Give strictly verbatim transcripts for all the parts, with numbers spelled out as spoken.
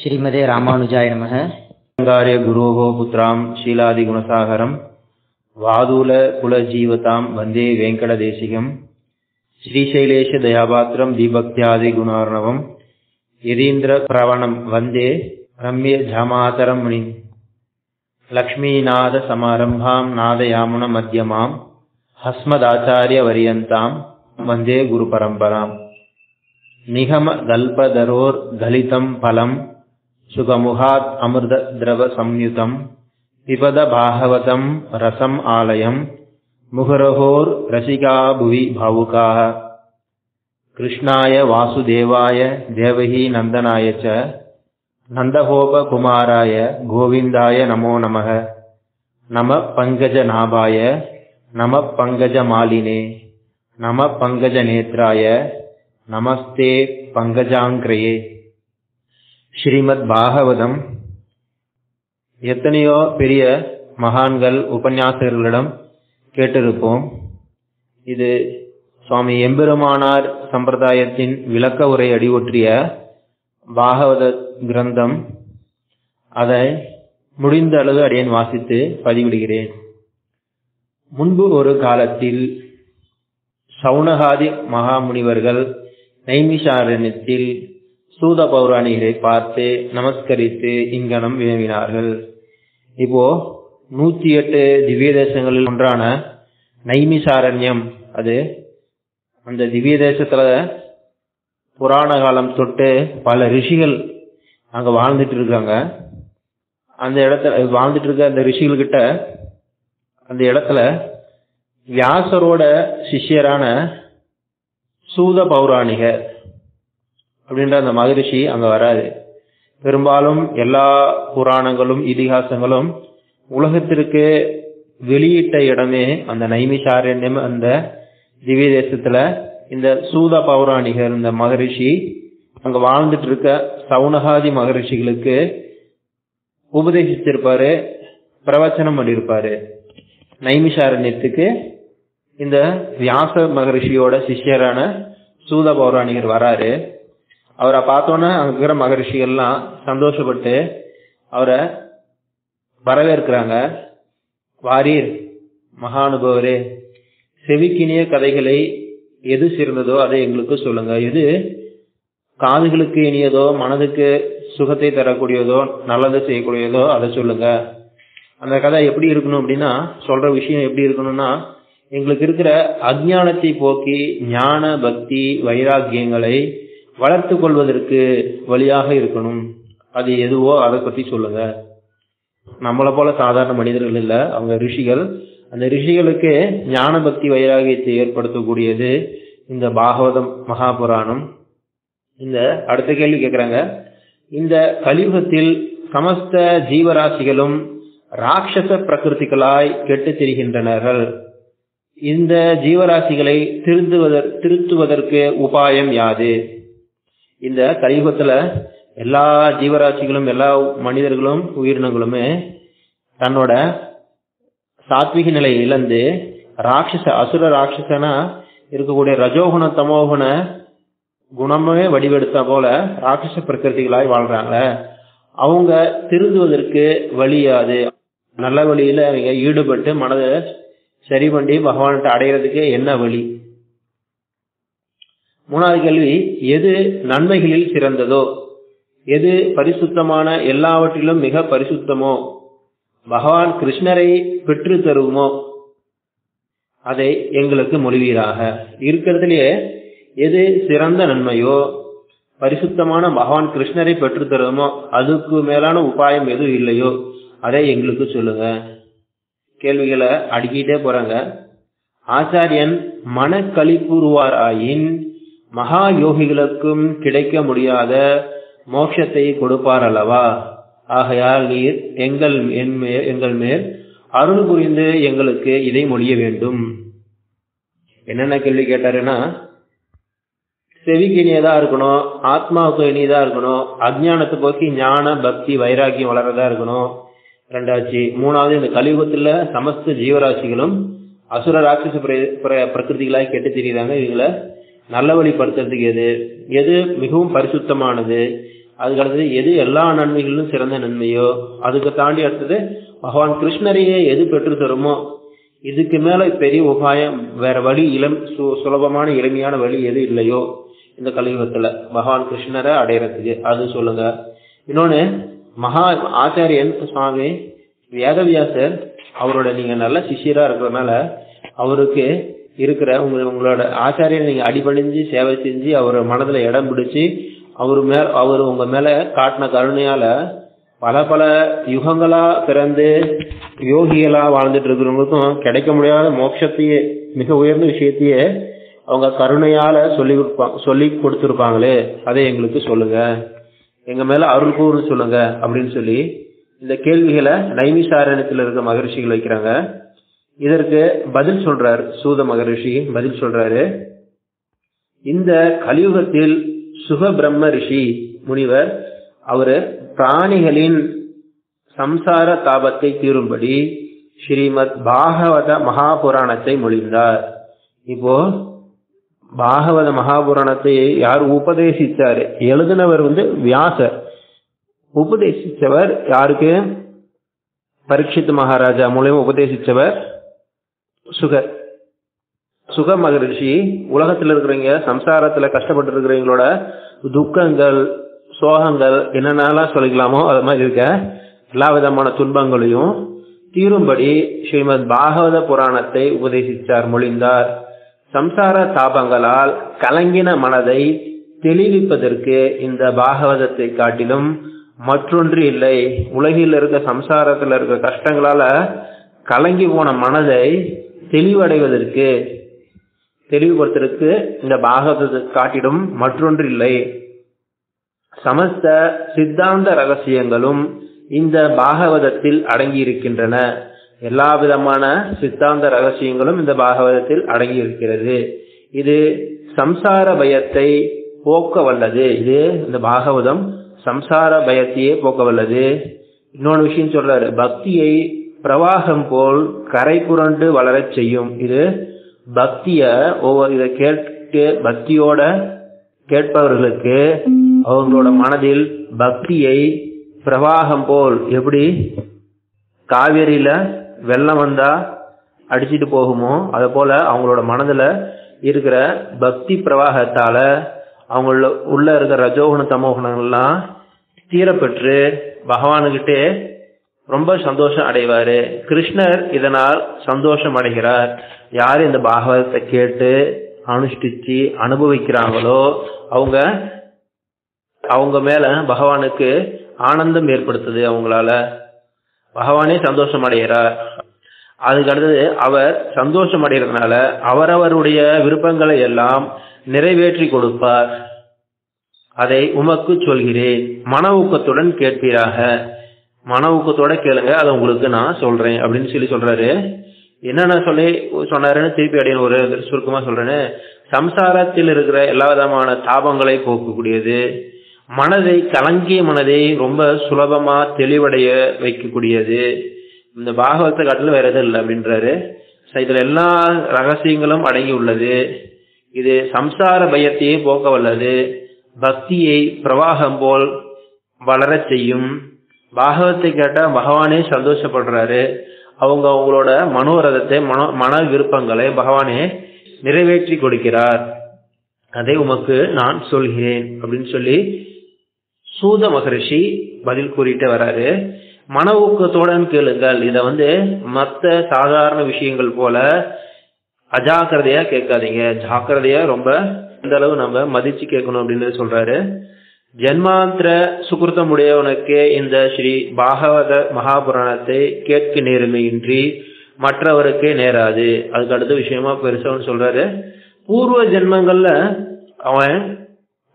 श्रीमदे रामानुजाय नमः। अंगार्य गुरोः पुत्रां शीलादिगुणसागरं वादूल कुलजीवतां वन्दे वेङ्कटदेशिकं श्रीशैलेश दयापात्रं दीभक्त्यादिगुणार्णवं यदीन्द्रप्रवणं वन्दे रम्ये धामातरं मुनिं लक्ष्मीनादसमारम्भां नादयामुणमध्यमां हस्मदाचार्यवर्यन्तां वन्दे गुरुपरम्पराम्। निगम गल्पधरोर् गलितं फलं सुगमुहात् अमृतद्रवसंयुतं पिबद भागवतं रसम् आलयं मुहुरहोर् रसिका भुवि भावुकाः। कृष्णाय वासुदेवाय देवहि नन्दनाय च नन्दगोपकुमाराय गोविन्दाय नमो नमः। नमः पङ्कजनाभाय नमः पङ्कजमालिने नमः पङ्कजनेत्राय नमस्ते पंकजांग्रये। श्रीमद् भागवतम எத்தனையோ பெரிய மகான்கள் உபன்யாசகர்களிடம் கேட்டிருப்போம். இது சுவாமி எம்பெருமானார் சம்பிரதாயத்தின் விளக்க உரை அடிவொற்றிய பாகவத கிரந்தம். அதை முடிந்த அளவு அடியேன் வாசித்து பதிவிடுகிறேன். முன்பு ஒரு காலத்தில் சௌனகாதி மகாமுனிவர்கள் நைமிஷாரண்யத்தில் சூத பௌராணிகரை பார்த்து நமஸ்கரித்து இங்கனம் வினவினார்கள். இப்போ நூத்தி எட்டு திவ்ய தேசங்களில் ஒன்றான நைமிஷாரண்யம், அது அந்த திவ்ய தேசத்துல புராண காலம் தொட்டு பல ரிஷிகள் அங்க வாழ்ந்துட்டு இருக்காங்க. அந்த இடத்துல வாழ்ந்துட்டு இருக்க அந்த ரிஷிகள் கிட்ட அந்த இடத்துல வியாசரோட சிஷ்யரான சூத பௌராணிகர் அப்படின்ற அந்த மகரிஷி அங்க வராது. பெரும்பாலும் எல்லா புராணங்களும் இதிகாசங்களும் உலகத்திற்கு வெளியிட்ட இடமே அந்த நைமிஷாரண்யம். அந்த திவ்ய தேசத்துல இந்த சூத பௌராணிகர் இந்த மகரிஷி அங்க வாழ்ந்துட்டு இருக்க சவுனகாதி மகரிஷிகளுக்கு உபதேசித்திருப்பாரு, பிரவச்சனம் பண்ணியிருப்பாரு. நைமிஷாரண்யத்துக்கு இந்த வியாச மகரிஷியோட சிஷ்யரான சூத பௌராணிகர் வராரு. அவரை பார்த்தோன்னா அங்க இருக்கிற மகரிஷிகள்லாம் சந்தோஷப்பட்டு அவரை வரவேற்கிறாங்க. வாரீர் மகானுபவரே, செவிக்கினிய கதைகளை எது சிறந்ததோ அதை எங்களுக்கு சொல்லுங்க. எது காதுகளுக்கு இனியதோ மனதுக்கு சுகத்தை தரக்கூடியதோ நல்லது செய்யக்கூடியதோ அதை சொல்லுங்க. அந்த கதை எப்படி இருக்கணும் அப்படின்னா, சொல்ற விஷயம் எப்படி இருக்கணும்னா, எங்களுக்கு இருக்கிற அஜ்ஞானத்தை போக்கி ஞான பக்தி வைராக்கியங்களை வளர்த்து கொள்வதற்கு வழியாக இருக்கணும். அது எதுவோ அதை பத்தி சொல்லுங்க. நம்மளை போல சாதாரண மனிதர்கள் இல்லை, அவங்க ரிஷிகள். அந்த ரிஷிகளுக்கு ஞான பக்தி வைராகியத்தை ஏற்படுத்தக்கூடியது இந்த பாகவதம் மகாபுராணம். இந்த அடுத்த கேள்வி கேட்கிறாங்க, இந்த கலியுகத்தில் சமஸ்த ஜீவராசிகளும் ராட்சச பிரகிருதிகளாய் கெட்டு திரிகின்றனர்கள். இந்த ஜீவராசிகளை திருந்துவதற்கு திருத்துவதற்கு உபாயம் யாது? இந்த கலியுகத்துல எல்லா ஜீவராசிகளும் எல்லா மனிதர்களும் உயிரினங்களுமே தன்னோட சாத்விக நிலையை இழந்து ராட்சச அசுர ராட்சசனா இருக்கக்கூடிய ரஜோகுண தமோகுண குணமே வடிவெடுத்த போல ராட்சச பிரகிருதிகளாய் வாழ்றாங்க. அவங்க திருந்துவதற்கு வழியாது? நல்ல வழியில அவங்க ஈடுபட்டு மனதை சரி பண்ணி பகவான்கிட்ட அடைகிறதுக்கு என்ன வழி? மூணாவது கேள்வி, எது நன்மைகளில் சிறந்ததோ, எது பரிசுத்தமான எல்லாவற்றிலும் மிக பரிசுத்தமோ, பகவான் கிருஷ்ணரை பெற்று தருமோ, அதை எங்களுக்கு மொழிவீராக. இருக்கிறதுலேயே எது சிறந்த நன்மையோ, பரிசுத்தமான பகவான் கிருஷ்ணரை பெற்று தருமோ, அதுக்கு மேலான உபாயம் எதுவும் இல்லையோ, அதை எங்களுக்கு சொல்லுங்க. கேள்விகளை அடுக்கிட்டே போறாங்க. ஆச்சாரியன் மனக்களிப்புருவார் ஆயின் மகா யோகிகளுக்கும் கிடைக்க முடியாத மோட்சத்தை கொடுப்பார் அல்லவா? ஆகையால் நீர் எங்கள் எங்கள் மேல் அருள் புரிந்து எங்களுக்கு இதை மொழிய வேண்டும். என்னென்ன கேள்வி கேட்டாருன்னா, செவிக்கு இனியதா இருக்கணும், ஆத்மாவுக்கு இனியதா இருக்கணும், அஜ்ஞானத்தை போக்கி ஞான பக்தி வைராக்கியம் வளர்றதா இருக்கணும். ரெண்டாச்சு. மூணாவது, இந்த கலியுகத்துல சமஸ்த ஜீவராசிகளும் அசுர ராட்சச பிரகிருதிகளாக கெட்டு தெரியுறாங்க. இவங்களை நல்ல வழிபடுத்துறதுக்கு எது எது மிகவும் பரிசுத்தமானது, அதுக்கு அடுத்தது எது எல்லா நன்மைகளிலும் சிறந்த நன்மையோ, அதுக்கு தாண்டி அடுத்தது பகவான் கிருஷ்ணரையே எது பெற்று தருமோ, இதுக்கு மேல பெரிய உபாயம் வேற வழி இளம் சுலபமான எளிமையான வழி எது இல்லையோ இந்த கலியுகத்துல பகவான் கிருஷ்ணரை அடையறதுக்கு அது சொல்லுங்க. இன்னொன்னு மகா ஆச்சாரியன் சுவாமி வேதவியாசர் அவரோட நீங்க நல்ல சிஷியரா இருக்கிறதுனால அவருக்கு இருக்கிற உங்க உங்களோட ஆச்சாரியன் நீங்க அடிபணிஞ்சு சேவை செஞ்சு அவர் மனதுல இடம் பிடிச்சு அவரு மேல அவரு உங்க மேல காட்டின கருணையால பல பல யுகங்களா பிறந்து யோகிகளா வாழ்ந்துட்டு இருக்கிறவங்களுக்கும் கிடைக்க முடியாத மோட்சத்தையே மிக உயர்ந்த விஷயத்தையே அவங்க கருணையால சொல்லி சொல்லி கொடுத்துருப்பாங்களே அதை எங்களுக்கு சொல்லுங்க, எங்க மேல அருள் கூறு சொல்லுங்க அப்படின்னு சொல்லி இந்த கேள்விகளை நைமிசாரணத்தில் இருக்க மகரிஷிகள் வைக்கிறாங்க. இதற்கு பதில் சொல்றாரு சூத மகரிஷி. பதில் சொல்றாரு, இந்த கலியுகத்தில் சுக பிரம்ம ரிஷி முனிவர் அவரு பிராணிகளின் சம்சார தாபத்தை தீரும்படி ஸ்ரீமத் பாகவத மகாபுராணத்தை மொழிந்தார். இப்போ பாகவத மகாபுராணத்தை யார் உபதேசித்தார்? எழுதினவர் வந்து வியாசர். உபதேசித்தவர் யாருக்கு? பரீட்சித் மகாராஜா மூலமா உபதேசித்தவர் சுகர். சுக மகரிஷி உலகத்துல இருக்கிறவங்க சம்சாரத்துல கஷ்டப்பட்டு இருக்கிறவங்களோட துக்கங்கள் சோகங்கள் என்னென்னலாம் சொல்லிக்கலாமோ அது மாதிரி இருக்க எல்லா விதமான துன்பங்களையும் தீரும்படி ஸ்ரீமத் பாகவத புராணத்தை உபதேசித்தார், மொழிந்தார். சம்சார தாபங்களால் கலங்கின மனதை தெளிவிப்பதற்கு இந்த பாகவதத்தை காட்டிலும் மற்றொன்று இல்லை. உலகில் இருக்க சம்சாரத்துல இருக்க கஷ்டங்களால கலங்கி போன மனதை தெளிவடைவதற்கு தெளிவுபடுத்துவதற்கு இந்த பாகவதத்தை காட்டிலும் மற்றொன்று இல்லை. சமஸ்த சித்தாந்த ரகசியங்களும் இந்த பாகவதத்தில் அடங்கி இருக்கின்றன. எல்லா விதமான சித்தாந்த ரகசியங்களும் இந்த பாகவதத்தில் அடங்கி இருக்கிறது. இது சம்சார பயத்தை போக்க வல்லது. இது இந்த பாகவதம் சம்சார பயத்தையே போக்க வல்லது. இன்னொன்று விஷயம் சொல்றாரு, பக்தியை பிரவாகம் போல் கரை புரண்டு வளர செய்யும். இது பக்திய ஒவ்வொரு இதை கேட்டு பக்தியோட கேட்பவர்களுக்கு அவங்களோட மனதில் பக்தியை பிரவாகம் போல், எப்படி காவேரியில வெள்ளம் வந்தா அடிச்சிட்டு போகுமோ அதை போல அவங்களோட மனதுல இருக்கிற பக்தி பிரவாகத்தால அவங்கள உள்ள இருக்கிற ரஜோகுண தமோகுணங்கள்லாம் தீரப்பெற்று பகவானுக்கிட்டே ரொம்ப சந்தோஷம் அடைவாரு. கிருஷ்ணர் இதனால் சந்தோஷம் அடைகிறார். யாரு இந்த பாகவதத்தை கேட்டு அனுஷ்டிச்சு அனுபவிக்கிறாங்களோ அவங்க அவங்க மேல பகவானுக்கு ஆனந்தம் ஏற்படுத்துது. அவங்களால பகவானே சந்தோஷம் அடைகிறார். அதுக்கு அடுத்தது அவர் சந்தோஷம் அடைகிறதுனால அவரவருடைய விருப்பங்களை எல்லாம் நிறைவேற்றி கொடுப்பார். அதை உமக்கு சொல்கிறேன், மன ஊக்கத்துடன் கேட்பீராக. மன ஊக்கத்தோட கேளுங்க, அதை உங்களுக்கு நான் சொல்றேன் அப்படின்னு சொல்லி சொல்றாரு. என்னென்ன சொல்லி சொன்னாருன்னு திருப்பி அடையணும் ஒரு சுருக்கமா சொல்றேன்னு. சம்சாரத்தில் இருக்கிற எல்லா விதமான தாபங்களை போக்கக்கூடியது, மனதை கலங்கிய மனதை ரொம்ப சுலபமா தெளிவடைய வைக்கக்கூடியது இந்த பாகவத காட்டில வேற எதுவும் இல்லை அப்படின்றாரு. இதுல எல்லா ரகசியங்களும் அடங்கி உள்ளது. இது சம்சார பயத்தையே போக்க வல்லது, பக்தியை பிரவாகம் போல் வளர செய்யும். பாகவத்தை கேட்டா பகவானே சந்தோஷப்படுறாரு. அவங்க அவங்களோட மனோரதத்தை மனோ மன விருப்பங்களை பகவானே நிறைவேற்றி கொடுக்கிறார். அதை உமக்கு நான் சொல்கிறேன் அப்படின்னு சொல்லி சூத மகரிஷி பதில் கூறிட்டு வராரு. மன ஊக்கத்தோட கேளுங்கள். இத வந்து மற்ற சாதாரண விஷயங்கள் போல அஜாக்கிரதையா கேட்காதீங்க, ஜாக்கிரதையா ரொம்ப எந்த அளவு நம்ம மதிச்சு கேட்கணும் அப்படின்னு சொல்றாரு. ஜென்மாந்திர சுகிருத்தம் உடையவனுக்கு இந்த ஸ்ரீ பாகவத மகாபுராணத்தை கேட்க நேர்மையின்றி மற்றவருக்கே நேராது. அதுக்கு அடுத்த விஷயமா பெருசவன் சொல்றாரு, பூர்வ ஜென்மங்கள்ல அவன்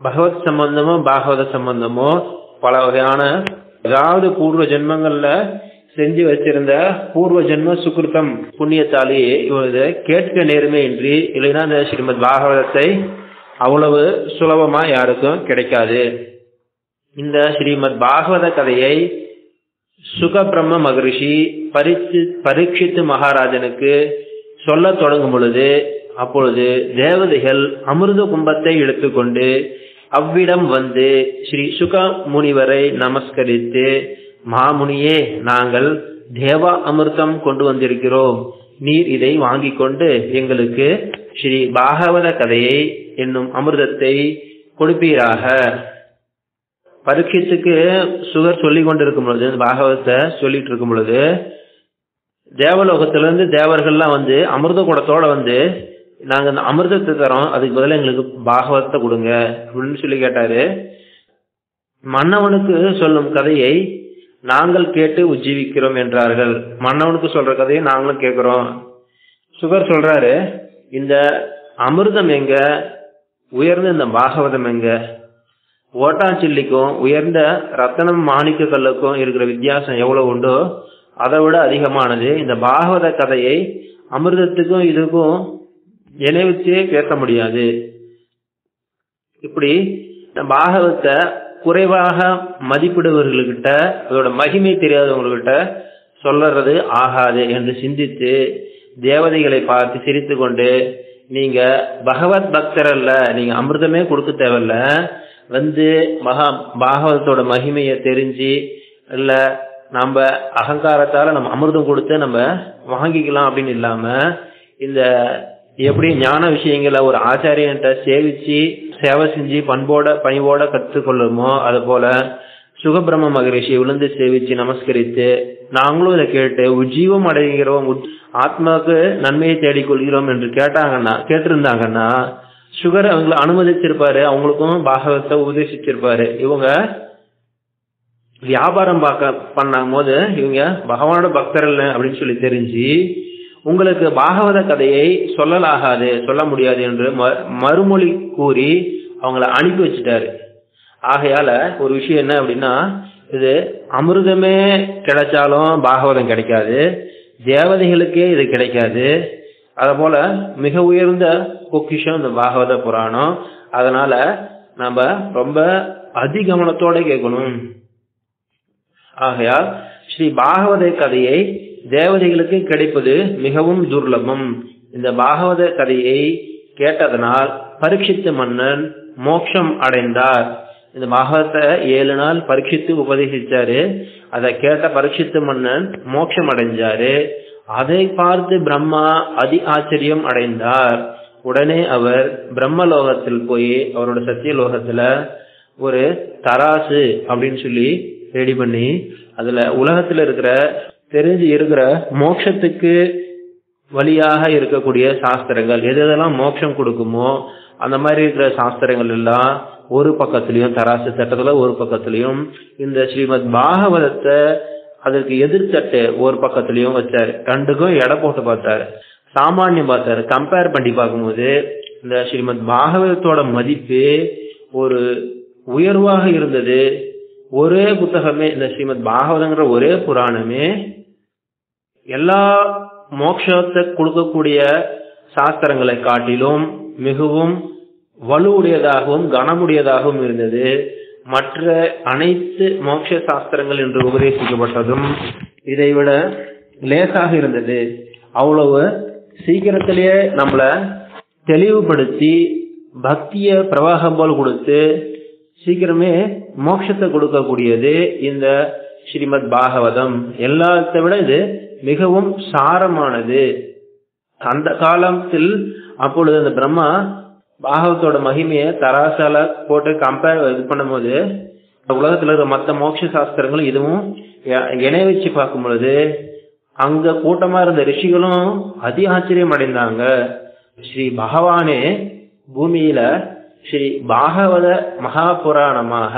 பகவத் சம்பந்தமோ பாகவத சம்பந்தமோ பல வகையான அதாவது பூர்வ ஜென்மங்கள்ல செஞ்சு வச்சிருந்த பூர்வ ஜென்ம சுகிருத்தம் புண்ணியத்தாலே இவனது கேட்க நேர்மை இன்றி இல்லைன்னா இந்த ஸ்ரீமத் பாகவதத்தை அவ்வளவு சுலபமா யாருக்கும் கிடைக்காது. இந்த ஸ்ரீமத் பாகவத கதையை சுக பிரம்ம மகரிஷி பரீட்சி பரீட்சித்து மகாராஜனுக்கு சொல்ல தொடங்கும் பொழுது அப்பொழுது தேவதைகள் அமிர்த கும்பத்தை எடுத்துக்கொண்டு அவ்விடம் வந்து ஸ்ரீ சுக முனிவரை நமஸ்கரித்து, மாமுனியே, நாங்கள் தேவா அமிர்தம் கொண்டு வந்திருக்கிறோம், நீர் இதை வாங்கி கொண்டு எங்களுக்கு ஸ்ரீ பாகவத கதையை என்னும் அமிர்தத்தை கொடுப்பீராக. பரீட்சித்துக்கு சுகர் சொல்லி கொண்டிருக்கும் பொழுது, பாகவத்தை சொல்லிட்டு இருக்கும் பொழுது, தேவலோகத்திலிருந்து தேவர்கள்லாம் வந்து அமிர்த குடத்தோட வந்து, நாங்க அந்த அமிர்தத்தை தரோம், அதுக்கு பதிலாக எங்களுக்கு பாகவத்தை கொடுங்க அப்படின்னு சொல்லி கேட்டாரு. மன்னவனுக்கு சொல்லும் கதையை நாங்கள் கேட்டு உஜ்ஜீவிக்கிறோம் என்றார்கள். மன்னவனுக்கு சொல்ற கதையை நாங்களும் கேட்கிறோம். சுகர் சொல்றாரு, இந்த அமிர்தம் எங்க, உயர்ந்த இந்த பாகவதம் எங்க? ஓட்டாச்சில்லிக்கும் உயர்ந்த ரத்தனம் மாணிக்க கல்லுக்கும் இருக்கிற வித்தியாசம் எவ்வளவு உண்டோ அதை விட அதிகமானது. இந்த பாகவத கதையை அமிர்தத்துக்கும் இதுக்கும் இணைவிச்சே பேச முடியாது. இப்படி பாகவத்தை குறைவாக மதிப்பிடுவர்கள்கிட்ட, அதோட மகிமை தெரியாதவங்கள்கிட்ட சொல்லறது ஆகாது என்று சிந்தித்து, தேவதைகளை பார்த்து சிரித்து கொண்டு, நீங்க பகவத் பக்தர் அல்ல, நீங்க அமிர்தமே கொடுக்க தேவையில்ல, வந்து மகா பாகவதோட மகிமையை தெரிஞ்சு, இல்ல நம்ம அகங்காரத்தால நம்ம அமிர்தம் கொடுத்து நம்ம வாங்கிக்கலாம் அப்படின்னு இல்லாம, இந்த எப்படி ஞான விஷயங்களை ஒரு ஆச்சாரியன்ட்ட சேவிச்சு சேவை செஞ்சு பண்போட பணிவோட கற்றுக்கொள்ளுமோ, அது போல சுகபிரம்ம மகரிஷி விழுந்து சேவிச்சு நமஸ்கரித்து, நாங்களும் இதை கேட்டு உஜ்ஜீவம் அடைகிறோம், ஆத்மாவுக்கு நன்மையை தேடிக்கொள்கிறோம் என்று கேட்டாங்கன்னா கேட்டிருந்தாங்கன்னா சுகர் அவங்களை அனுமதிச்சிருப்பாரு, அவங்களுக்கும் பாகவத்தை உபதேசிச்சிருப்பாரு. இவங்க வியாபாரம் பார்க்க பண்ணும் போது இவங்க பகவானோட பக்தர்கள் அப்படின்னு சொல்லி தெரிஞ்சு, உங்களுக்கு பாகவத கதையை சொல்லலாகாது, சொல்ல முடியாது என்று மறுமொழி கூறி அவங்கள அனுப்பி வச்சுட்டாரு. ஆகையால ஒரு விஷயம் என்ன அப்படின்னா, இது அமிர்தமே கிடைச்சாலும் பாகவதம் கிடைக்காது, தேவதைகளுக்கே இது கிடைக்காது, அத போல மிக உயர்ந்த பொக்கிஷம் இந்த பாகவத புராணம். அதனால நம்ம ரொம்ப அதிகவனத்தோட கேட்கணும். ஆகையால் ஸ்ரீ பாகவத கதையை தேவதைகளுக்கு கிடைப்பது மிகவும் துர்லபம். இந்த பாகவத கதையை கேட்டதனால் பரீட்சித்து மன்னன் மோட்சம் அடைந்தார். இந்த பாகவத்தை ஏழு நாள் பரீட்சித்து உபதேசிச்சாரு. அதை கேட்ட பரீட்சித்து மன்னன் மோட்சம் அடைஞ்சாரு. அதை பார்த்து பிரம்மா அதி ஆச்சரியம் அடைந்தார். உடனே அவர் பிரம்மலோகத்தில் போய் அவரோட சத்தியலோகத்துல ஒரு தராசு அப்படின்னு சொல்லி ரெடி பண்ணி, அதுல உலகத்துல இருக்கிற தெரிஞ்சு இருக்கிற மோட்சத்துக்கு வழியாக இருக்கக்கூடிய சாஸ்திரங்கள் எது எதெல்லாம் மோட்சம் கொடுக்குமோ அந்த மாதிரி இருக்கிற சாஸ்திரங்கள் எல்லாம் ஒரு பக்கத்திலையும், தராசு தட்டத்துல ஒரு பக்கத்திலையும், இந்த ஸ்ரீமத் பாகவதத்தை அதற்கு எதிர்த்தட்டு ஒரு பக்கத்திலையும் வச்சாரு. ரெண்டுக்கும் எடை போட்டு பார்த்தாரு, சாமானியம் பார்த்தாரு. கம்பேர் பண்ணி பார்க்கும்போது இந்த ஸ்ரீமத் பாகவதத்தோட மதிப்பு ஒரு உயர்வாக இருந்தது. ஒரே புத்தகமே, இந்த ஸ்ரீமத் பாகவதங்கிற ஒரே புராணமே எல்லா மோட்சத்தை கொடுக்கக்கூடிய சாஸ்திரங்களை காட்டிலும் மிகவும் வலுவுடையதாகவும் கனமுடையதாகவும் இருந்தது. மற்ற அனைத்து மோட்ச சாஸ்திரங்கள் என்று உபதேசிக்கப்பட்டதும் இதைவிட லேசாக இருந்தது. அவ்வளவு சீக்கிரத்திலேயே நம்மள தெளிவுபடுத்தி பக்திய பிரவாகம் போல் கொடுத்து சீக்கிரமே மோட்சத்தை கொடுக்கக்கூடியது இந்த ஸ்ரீமத் பாகவதம். எல்லாத்தை விட இது மிகவும் சாரமானது. அந்த காலத்தில் அப்பொழுது அந்த பிரம்மா பாகவத்தோட மகிமையை தராசால போட்டு கம்பேர் இது பண்ணும் போது, உலகத்துல இருக்கிற மற்ற மோட்ச சாஸ்திரங்களும் இதுவும் இணைய வச்சு பார்க்கும் பொழுது, அங்க கூட்டமா இருந்த ரிஷிகளும் அதி ஆச்சரியம் அடைந்தாங்க. ஸ்ரீ பகவானே பூமியில ஸ்ரீ பாகவத மகாபுராணமாக,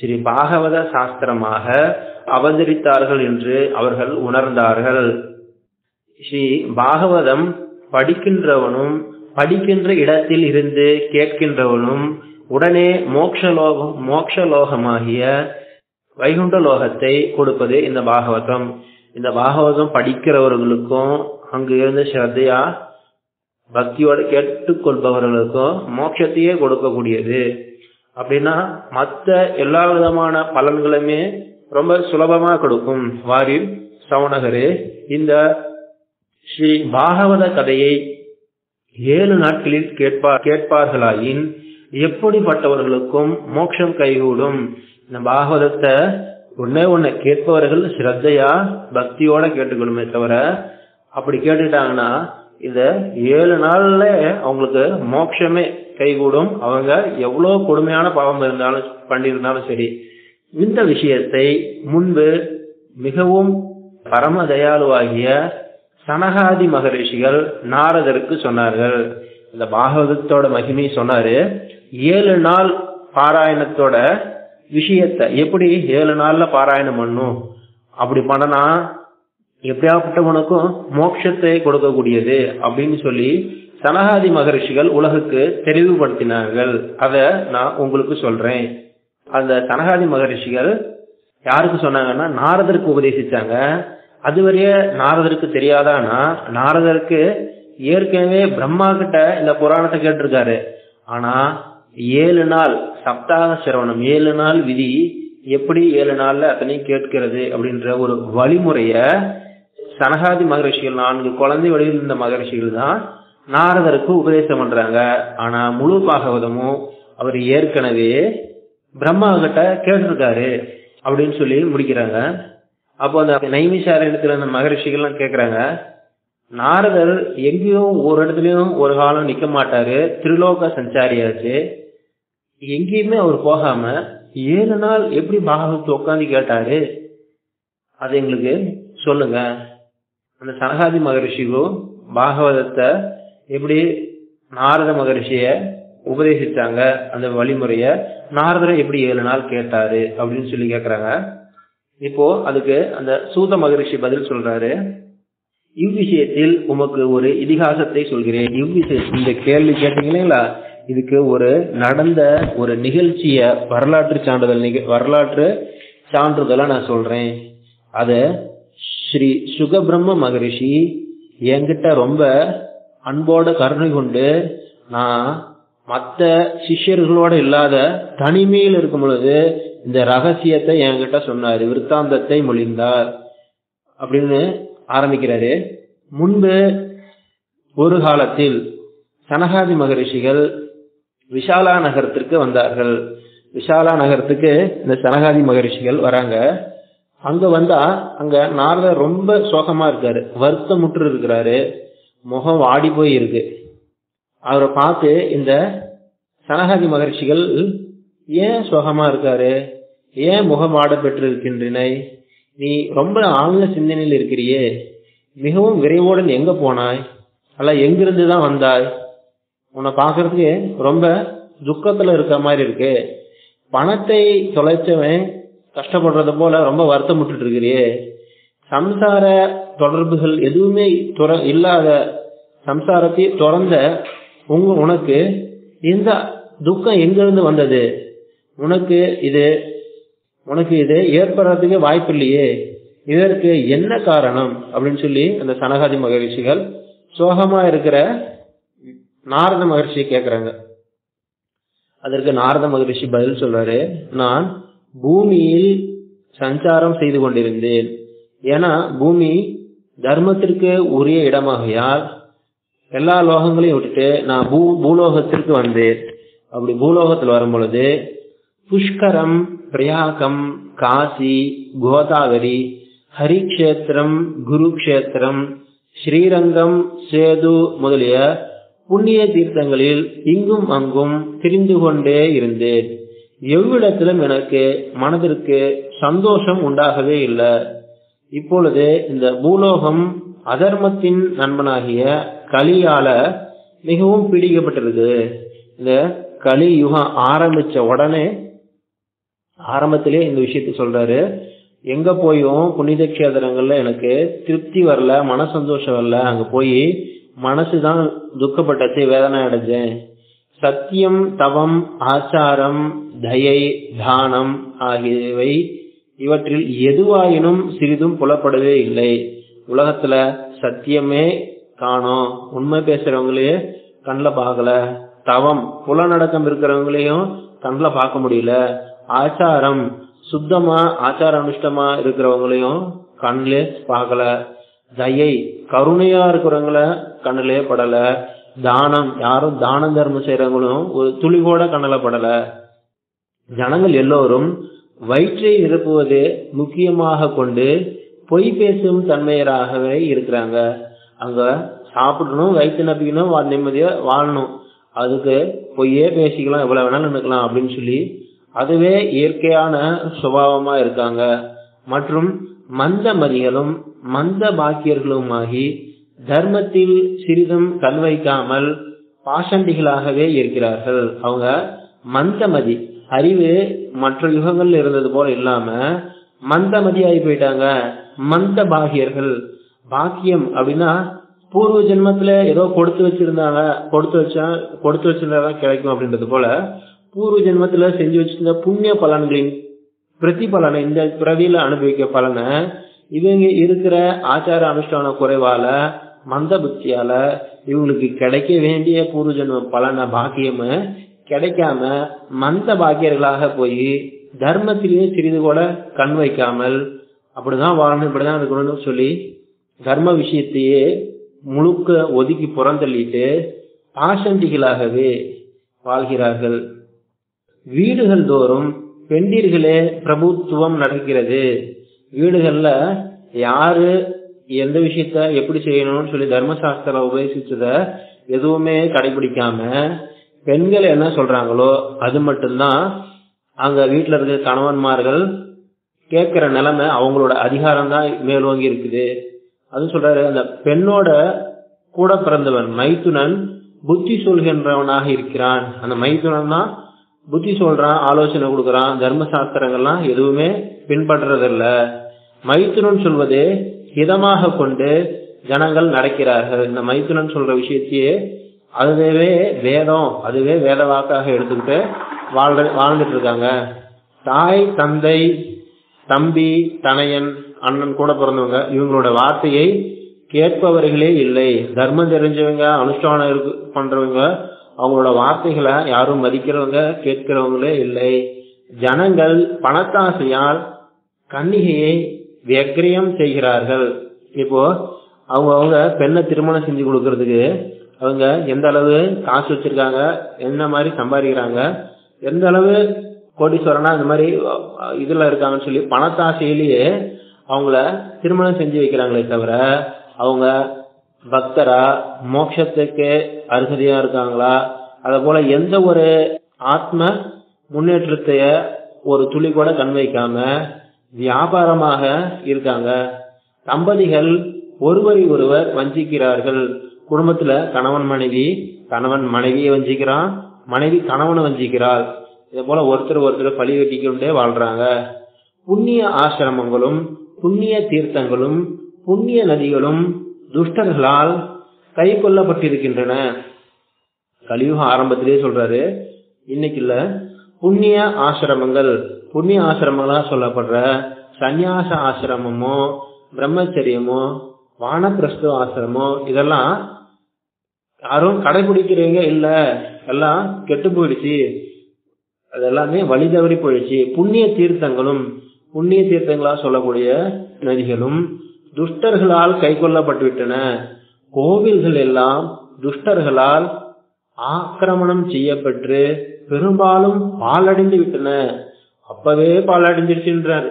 ஸ்ரீ பாகவத சாஸ்திரமாக அவதரித்தார்கள் என்று அவர்கள் உணர்ந்தார்கள். ஸ்ரீ பாகவதம் படிக்கின்றவனும் படிக்கின்ற இடத்தில் இருந்து கேட்கின்றவனும் உடனே மோக்ஷலோகம் மோக்ஷலோகமாகிய வைகுண்ட லோகத்தை கொடுப்பது இந்த பாகவதம். இந்த பாகவதம் படிக்கிறவர்களுக்கும் அங்கு இருந்து ஸ்ரத்தையா பக்தியோட கேட்டுக்கொள்பவர்களுக்கும் மோட்சத்தையே கொடுக்கக்கூடியது. அப்படின்னா மற்ற எல்லா விதமான பலன்களுமே ரொம்ப சுலபமா கொடுக்கும். வாரில் சவுனகரு இந்த ஸ்ரீ பாகவத கதையை ஏழு நாட்களில் கேட்பார் கேட்பார்களாயின் எப்படிப்பட்டவர்களுக்கும் மோட்சம் கைகூடும். இந்த பாகவதத்தை ஒன்னே ஒன்னு கேட்பவர்கள் ஸ்ரத்தையா பக்தியோட கேட்டுக்கணுமே தவிர, அப்படி கேட்டுட்டாங்கன்னா இத ஏழு நாள்ல அவங்களுக்கு மோட்சமே கைகூடும். அவங்க எவ்வளவு கொடுமையான பாவம் இருந்தாலும் பண்ணிருந்தாலும் சரி. இந்த விஷயத்தை முன்பு மிகவும் பரம தயாளுவாகிய சனகாதி மகரிஷிகள் நாரதருக்கு சொன்னார்கள். இந்த பாகவதத்தோட மகிமை சொன்னாரு. ஏழு நாள் பாராயணத்தோட விஷயத்த எப்படி ஏழு நாள்ல பாராயணம் பண்ணும், அப்படி பண்ணனா எப்படியாப்பட்டவனுக்கும் மோட்சத்தை கொடுக்கக்கூடியது அப்படின்னு சொல்லி சனகாதி மகரிஷிகள் உலகுக்கு தெளிவுபடுத்தினார்கள். அத நான் உங்களுக்கு சொல்றேன். அந்த சனகாதி மகரிஷிகள் யாருக்கு சொன்னாங்கன்னா நாரதருக்கு உபதேசிச்சாங்க. அதுவரையே நாரதருக்கு தெரியாதானா, நாரதருக்கு ஏற்கனவே பிரம்மா கிட்ட இந்த புராணத்தை கேட்டிருக்காரு. ஆனா ஏழு நாள் சப்தாக சிரவணம், ஏழு நாள் விதி, எப்படி ஏழு நாள்ல அத்தனையும் கேட்கிறது அப்படின்ற ஒரு வழிமுறைய சனகாதி மகரிஷிகள், நான்கு குழந்தை வழியில் இருந்த மகரிஷிகள் தான் நாரதருக்கு உபதேசம் பண்றாங்க. ஆனா முழு பாகவதமும் அவர் ஏற்கனவே பிரம்மா கிட்ட கேட்டிருக்காரு அப்படின்னு சொல்லி முடிக்கிறாங்க. அப்போ அந்த நைமிஷாரண்யத்துல அந்த மகரிஷிகள்லாம் கேட்கறாங்க, நாரதர் எங்கேயும் ஒரு இடத்துலயும் ஒரு காலம் நிக்க மாட்டாரு, திருலோக சஞ்சாரியாச்சு, எங்கேயுமே அவர் போகாம ஏழு நாள் எப்படி பாகவத்தை உட்காந்து கேட்டாரு, அது எங்களுக்கு சொல்லுங்க. அந்த சனகாதி மகரிஷிகளும் பாகவதத்தை எப்படி நாரத மகரிஷிய உபதேசித்தாங்க, அந்த வழிமுறைய நாரதரை எப்படி ஏழு நாள் கேட்டாரு அப்படின்னு சொல்லி கேக்குறாங்க. இப்போ அதுக்கு அந்த சூத மகரிஷி பதில் சொல்றாரு. இவ்விஷயத்தில் உமக்கு ஒரு இதிகாசத்தை சொல்கிறேன். இவ்விஷயம் இந்த கேள்வி கேட்டீங்களா, இதுக்கு ஒரு நடந்த ஒரு நிகழ்ச்சிய வரலாற்று சான்றிதழ் வரலாற்று சான்றிதழ நான் சொல்றேன். அத ஸ்ரீ சுகபிரம்ம மகரிஷி என்கிட்ட ரொம்ப அன்போட கருணை கொண்டு நான் மற்ற சிஷ்யர்களோட இல்லாத தனிமையில் இருக்கும் பொழுது இந்த ரகசியத்தை என்கிட்ட சொன்னாரு, விருத்தாந்தத்தை மொழிந்தார் அப்படின்னு ஆரம்பிக்கிறாரு. முன்பு ஒரு காலத்தில் சனகாதி மகரிஷிகள் விஷாலா நகரத்திற்கு வந்தார்கள். விஷாலா நகரத்துக்கு இந்த சனகாதி மகரிஷிகள் வராங்க. அங்க வந்தா அங்க நாரதர் ரொம்ப சோகமா இருக்காரு, வருத்தமுற்று இருக்கிறாரு, முகம் வாடி போய் இருக்கு. அவரை பார்த்து இந்த சனகாதி மகரிஷிகள், ஏன் சோகமா இருக்காரு, ஏன் முகம் வாட பெற்று இருக்கின்றன, நீ ரொம்ப ஆழ்ந்த சிந்தனையில் இருக்கிறியே, மிகவும் விரைவோடன் எங்க போனாய், அல்ல எங்கிருந்துதான் வந்தாய், உன்னை பாக்குறதுக்கு ரொம்ப துக்கத்துல இருக்க மாதிரி இருக்கு, பணத்தை தொலைச்சவன் கஷ்டப்படுறது போல ரொம்ப வருத்தமுட்டு இருக்கிறியே, சம்சார தொடர்புகள் எதுவுமே இல்லாத சம்சாரத்தை துறந்த உங்க உனக்கு இந்த துக்கம் எங்கிருந்து வந்தது, உனக்கு இது உனக்கு இது ஏற்படுறதுக்கு வாய்ப்பு இல்லையே, இதற்கு என்ன காரணம் அப்படின்னு சொல்லி அந்த சனகாதி மகரிஷிகள் சோகமா இருக்கிற நாரத மகரிஷியை கேக்குறாங்க. அதற்கு நாரத மகரிஷி பதில் சொல்றாரு, நான் பூமியில் சஞ்சாரம் செய்து கொண்டிருந்தேன். ஏன்னா பூமி தர்மத்திற்கு உரிய இடமாகையால் எல்லா லோகங்களையும் விட்டுட்டு நான் பூ பூலோகத்திற்கு வந்தேன். அப்படி பூலோகத்தில் வரும் பொழுது புஷ்கரம், பிரயாகம், காசி, கோதாவரி, ஹரிக்ஷேத்திரம், குருக்ஷேத்திரம், ஸ்ரீரங்கம், சேது முதலிய புண்ணிய தீர்த்தங்களில் இங்கும் அங்கும் திரிந்து கொண்டே இருந்தேன். எவ்விடத்திலும் எனக்கு மனதிற்கு சந்தோஷம் உண்டாகவே இல்லை. இப்பொழுது இந்த பூலோகம் அதர்மத்தின் நண்பனாகிய கலியால மிகவும் பீடிக்கப்பட்டிருக்கு. இந்த கலியுகம் ஆரம்பிச்ச உடனே ஆரம்பத்திலே இந்த விஷயத்த சொல்றாரு, எங்க போயும் புனித கேந்திரங்கள்ல எனக்கு திருப்தி வரல, மன சந்தோஷம் வரல, அங்க போய் மனசுதான் துக்கப்பட்டது, வேதனை அடைஞ்சேன். சத்தியம், தவம், ஆச்சாரம், தயை, தானம் ஆகியவை இவற்றில் எதுவாயினும் சிறிதும் புலப்படவே இல்லை. உலகத்துல சத்தியமே காணோம், உண்மை பேசுறவங்களே கண்ணில் பார்க்கல, தவம் புலநடக்கம் இருக்கிறவங்களையும் கண்ணில் பார்க்க முடியல, ஆச்சாரம் சுத்தமா ஆச்சார அனுஷ்டமா இருக்கிறவங்களையும் கண்ணிலே பார்க்கல, தயை கருணையா இருக்கிறவங்கள கண்ணிலே படல, தானம், யாரும் தான தர்மம் செய்யறவங்களும் ஒரு துளி கூட கண்ணலப்படல. ஜனங்கள் எல்லோரும் வயிற்றை நிரப்புவது முக்கியமாக கொண்டு பொய் பேசும் தன்மையராகவே இருக்கிறாங்க. அங்க சாப்பிடணும், வயிற்று நப்பிக்கணும், நிம்மதியா வாழணும், அதுக்கு பொய்யே பேசிக்கலாம், எவ்வளவு வேணாலும் நினைக்கலாம் அப்படின்னு சொல்லி அதுவே இயற்கையான சுபாவமா இருக்காங்க. மற்றும் மந்த மதிகளும் மந்த பாக்கியர்களுமாகி தர்மத்தில் சிறிதும் கண் வைக்காமல் பாஷண்டிகளாகவே இருக்கிறார்கள். அவங்க மந்தமதி, அறிவு மற்ற யுகங்கள் இருந்தது போல இல்லாம மந்தமதி ஆகி போயிட்டாங்க, மந்த பாகியர்கள். பாக்கியம் அப்படின்னா பூர்வ ஜென்மத்துல ஏதோ கொடுத்து வச்சிருந்தாங்க, கொடுத்து வச்சா கொடுத்து வச்சிருந்தா கிடைக்கும் அப்படின்றது போல பூர்வ ஜென்மத்துல செஞ்சு வச்சிருந்த புண்ணிய பலன்களின் பிரதி பலனை இந்த பிறவியில அனுபவிக்க பலனை இவங்க இருக்கிற ஆச்சார அனுஷ்டான குறைவால மந்த புத்தியால இவங்களுக்கு கிடைக்க வேண்டிய பூர்வ ஜென்ம பலன பாக்கியம் கிடைக்காம மந்த பாக்கியர்களாக போய் தர்மத்திலேயே சிறிது கூட கண் வைக்காமல் அப்படிதான் வாழணும், இப்படிதான் இருக்கணும்னு சொல்லி தர்ம விஷயத்தையே முழுக்க ஒதுக்கி புறந்தள்ளிட்டு பாஷண்டிகளாகவே வாழ்கிறார்கள். வீடுகள் தோறும் பெண்டீர்களே பிரபுத்துவம் நடக்கிறது. வீடுகள்ல யாரு எந்த விஷயத்த எப்படி செய்யணும்னு சொல்லி தர்மசாஸ்திர உபதேசிச்சத எதுவுமே கடைபிடிக்காம பெண்கள் என்ன சொல்றாங்களோ அது மட்டும்தான் அங்க வீட்டுல இருக்கிற கணவன்மார்கள் கேட்கிற நிலைமை, அவங்களோட அதிகாரம் தான் மேலோங்கி இருக்குது. அது சொல்றாரு, அந்த பெண்ணோட கூட பிறந்தவன் மைத்துனன் புத்தி சொல்கின்றவனாக இருக்கிறான். அந்த மைத்துனன் தான் புத்தி சொல்றான், ஆலோசனை கொடுக்கறான், தர்மசாஸ்திரங்கள்லாம் எதுவுமே பின்பற்றதில்ல. மைத்துனன் சொல்வது இதமாக கொண்டு ஜனங்கள் நடக்கிறார்கள். இந்த மைத்துனன் சொல்ற விஷயத்தையே அதுவே வேதம், அதுவே வேத வாக்காக எடுத்துக்கிட்டு வாழ்ற வாழ்ந்துட்டு இருக்காங்க. தாய், தந்தை, தம்பி, தனையன், அண்ணன் கூட பிறந்தவங்க இவங்களோட வார்த்தையை கேட்பவர்களே இல்லை. தர்மம் தெரிஞ்சவங்க, அனுஷ்டானம் இருக்கு பண்றவங்க அவங்களோட வார்த்தைகளை யாரும் மதிக்கிறவங்க, கேட்கிறவங்களே இல்லை. ஜனங்கள் பணத்தாசையால் கன்னிகையை விக்கிரயம் செய்கிறார்கள். இப்போ அவங்க அவங்க பெண்ணை திருமணம் செஞ்சு கொடுக்கறதுக்கு அவங்க எந்த அளவு காசு வச்சிருக்காங்க, என்ன மாதிரி சம்பாதிக்கிறாங்க, எந்த அளவு கோடீஸ்வரனா இந்த மாதிரி இதுல இருக்காங்கன்னு சொல்லி பணத்தாசையிலேயே அவங்கள திருமணம் செஞ்சு வைக்கிறாங்களே தவிர அவங்க பக்தரா மோட்சத்துக்கு அருகதையா இருக்காங்களா, அத போல எந்த ஒரு ஆத்ம முன்னேற்றத்தைய ஒரு துளி கூட கண் வைக்காம வியாபாரமாக இருக்காங்க. தம்பதிகள் ஒருவரை ஒருவர் வஞ்சிக்கிறார்கள். குடும்பத்துல கணவன் மனைவி, கணவன் மனைவியை வஞ்சிக்கிறான், மனைவி கணவனை வஞ்சிக்கிறாள். இத போல ஒருத்தர் ஒருத்தர் பழி வெட்டிக்கொண்டே வாழ்றாங்க. புண்ணிய ஆசிரமங்களும் புண்ணிய தீர்த்தங்களும் புண்ணிய நதிகளும் துஷ்டர்களால் கை கொள்ளப்பட்டிருக்கின்றன. கலியுக ஆரம்பத்திலே சொல்றாரு, இன்னைக்குள்ள புண்ணிய ஆசிரமங்கள், புண்ணிய ஆசிரமங்களா சொல்லப்படுற சந்நியாச ஆசிரமமோ பிரம்மச்சரியமோ வானப்பிரஸ்த ஆசிரமோ இதெல்லாம் யாரும் கடைபிடிக்கிறவங்க இல்ல, எல்லாம் கெட்டு போயிடுச்சு, அதெல்லாமே வழி தவறி போயிடுச்சு. புண்ணிய தீர்த்தங்களும் புண்ணிய தீர்த்தங்களா சொல்லக்கூடிய நதிகளும் துஷ்டர்களால் கை கொள்ளப்பட்டுவிட்டன. கோவில்கள் எல்லாம் துஷ்டர்களால் ஆக்கிரமணம் செய்யப்பட்டு பெரும்பாலும் பாலடைந்து விட்டன. அப்பவே பாலடைஞ்சிருச்சுன்றார்.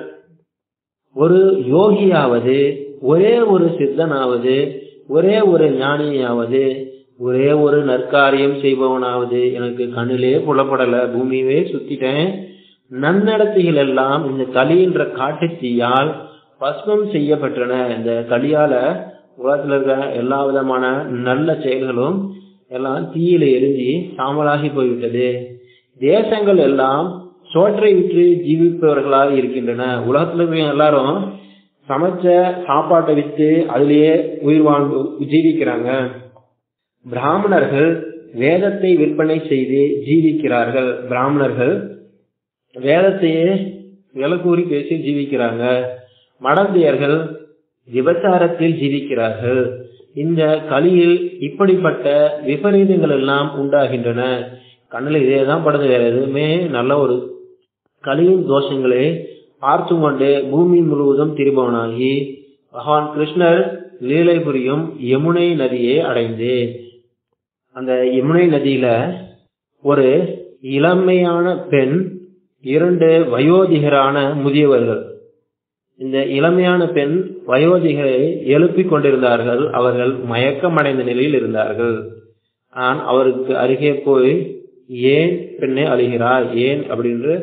ஒரு யோகியாவது, ஒரே ஒரு சித்தனாவது, ஒரே ஒரு ஞானியாவது, ஒரே ஒரு நற்காரியம் செய்பவனாவது எனக்கு கண்ணிலே புலப்படல, பூமியவே சுத்திட்டேன், நன்னடத்தைகள் எல்லாம் இந்த களி என்ற காட்டுத்தீயால் பஸ்மம் செய்யப்பட்டன. இந்த களியால உலகத்துல இருக்கிற எல்லா விதமான நல்ல செயல்களும் எல்லாம் தீயில எரிஞ்சி சாமலாகி போய்விட்டது. தேசங்கள் எல்லாம் சோற்றை விற்று ஜீவிப்பவர்களாக இருக்கின்றன. உலகத்துல இருக்கிற எல்லாரும் சமைச்ச சாப்பாட்டை விற்று அதுலயே உயிர் வாழ்ந்து ஜீவிக்கிறாங்க. பிராமணர்கள் வேதத்தை விற்பனை செய்து ஜீவிக்கிறார்கள். பிராமணர்கள் வேதத்தையே விலை கூறி பேசி ஜீவிக்கிறாங்க. மடந்தையர்கள் விபச்சாரத்தில் ஜீவிக்கிறார்கள். இந்த கலியில் இப்படிப்பட்ட விபரீதங்கள் எல்லாம் உண்டாகின்றன. கண்ணில் இதேதான் படுது, வேற எதுவுமே நல்ல ஒரு கலியின் தோஷங்களை பார்த்து கொண்டு பூமி முழுவதும் திரும்பவனாகி பகவான் கிருஷ்ணர் லீலை புரியும் யமுனை நதியை அடைந்து அந்த யமுனை நதியில ஒரு இளமையான பெண், இரண்டு வயோதிகரான முதியவர்கள். இந்த இளமையான பெண் வயோதிகரை எழுப்பிக் கொண்டிருந்தார்கள். அவர்கள் மயக்கமடைந்த நிலையில் இருந்தார்கள். நான் அவருக்கு அருகே போய், ஏன் பெண்ணை அழுகிறாய், ஏன் அப்படின்னு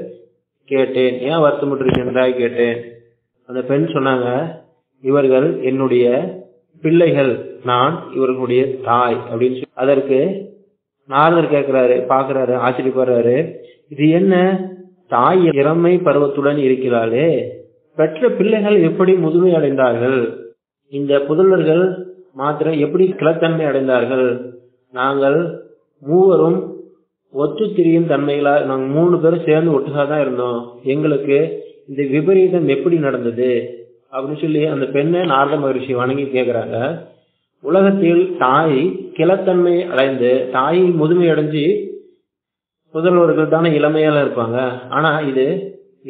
கேட்டேன். ஏன் வருத்தமுற்றிருக்கின்றாய் கேட்டேன். அந்த பெண் சொன்னாங்க, இவர்கள் என்னுடைய பிள்ளைகள், நான் இவர்களுடைய தாய் அப்படின்னு சொல்லி. அதற்கு நாரதர் கேட்கிறாரு, பாக்குறாரு, ஆச்சரியப்படுறாரு. இது என்ன, தாய் இளமை பருவத்துடன் இருக்கிறாளே, பெற்ற பிள்ளைகள் எப்படி முதுமை அடைந்தார்கள், இந்த புதல்வர்கள் மாத்திரம் எப்படி கிளத்தன்மை அடைந்தார்கள், நாங்கள் மூவரும் ஒத்து திரியும் தன்மைகளா, நாங்கள் மூணு பேரும் சேர்ந்து ஒட்டுகாதான் இருந்தோம், எங்களுக்கு இந்த விபரீதம் எப்படி நடந்தது அப்படின்னு சொல்லி அந்த பெண்ணை நாரத மகரிஷி வணங்கி கேட்கிறாங்க. உலகத்தில் தாய் கிளத்தன்மை அடைந்து, தாய் முதுமை அடைஞ்சு புதல்வர்கள் தானே இளமையால இருப்பாங்க, ஆனா இது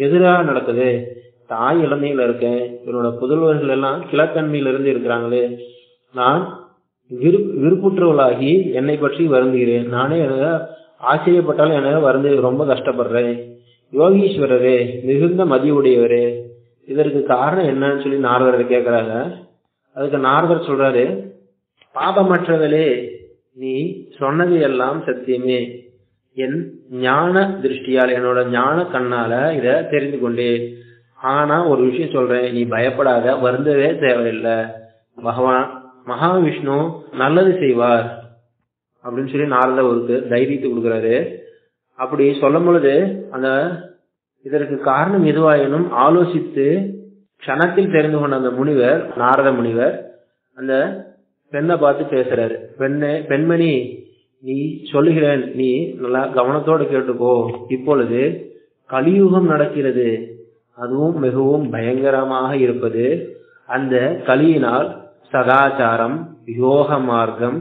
எதிராக நடக்குது. தாய் இளமையில இருக்க என்னோட புதல்வர்கள் எல்லாம் கிளத்தன்மையில இருந்து இருக்கிறாங்களே, நான் விரு விருப்புற்றவளாகி என்னை பற்றி வருந்துகிறேன். நானே என ஆச்சரியப்பட்டாலும் என வருந்து ரொம்ப கஷ்டப்படுறேன். யோகீஸ்வரரே, மிகுந்த மதியுடையவரே, இதற்கு காரணம் என்னன்னு சொல்லி நாரதர் கேட்கிறாங்க. அதுக்கு நாரதர் சொல்றாரு, பாபமற்றவளே, நீ சொன்னது எல்லாம் சத்தியமே. என் ஞான திருஷ்டியால், என்னோட ஞான கண்ணால இத தெரிந்து கொண்டேன். ஆனா ஒரு விஷயம் சொல்றேன், நீ பயப்படாத, வருந்தவே தேவையில்லை. பகவான் மகாவிஷ்ணு நல்லது செய்வார் அப்படின்னு சொல்லி நாரதர் அவருக்கு தைரியத்தை கொடுக்குறாரு. அப்படி சொல்லும் பொழுது அந்த இதற்கு காரணம் எதுவாயினும் ஆலோசித்து க்ஷணத்தில் தெரிந்து கொண்ட அந்த முனிவர், நாரத முனிவர், அந்த பெண்ணை பார்த்து பேசுறாரு. பெண்ணே பெண்மணி, நீ சொல்லுகிறேன், நீ நல்லா கவனத்தோடு கேட்டுக்கோ. இப்பொழுது கலியுகம் நடக்கிறது, அதுவும் மிகவும் பயங்கரமாக இருப்பது. அந்த கலியினால் சதாச்சாரம் யோக மார்க்கம்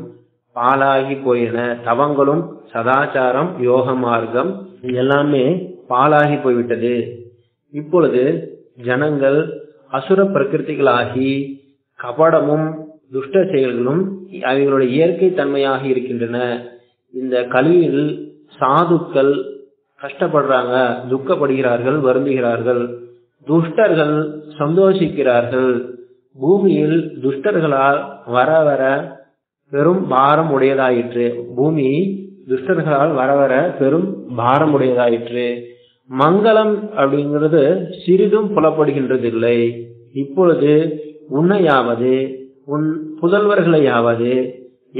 பாலாகி போயின. தவங்களும் சதாச்சாரம் யோக மார்க்கம் எல்லாமே பாலாகி போய்விட்டது. இப்பொழுது ஜனங்கள் அசுர பிரகிருதிகளாகி கபடமும் துஷ்ட செயல்களும் அவங்களுடைய இயற்கை தன்மையாக இருக்கின்றன. இந்த கலியில் சாதுக்கள் கஷ்டப்படுறாங்க, துக்கப்படுகிறார்கள், வருந்துகிறார்கள். துஷ்டர்கள் சந்தோஷிக்கிறார்கள். பூமியில் துஷ்டர்களால் வர வர பெரும் பாரம் உடையதாயிற்று. பூமி துஷ்டர்களால் வர வர பெரும் பாரம் உடையதாயிற்று. மங்களம் அப்படிங்கிறது சிறிதும் புலப்படுகின்றது இல்லை. இப்பொழுது உன்னையாவது உன் புதல்வர்களையாவது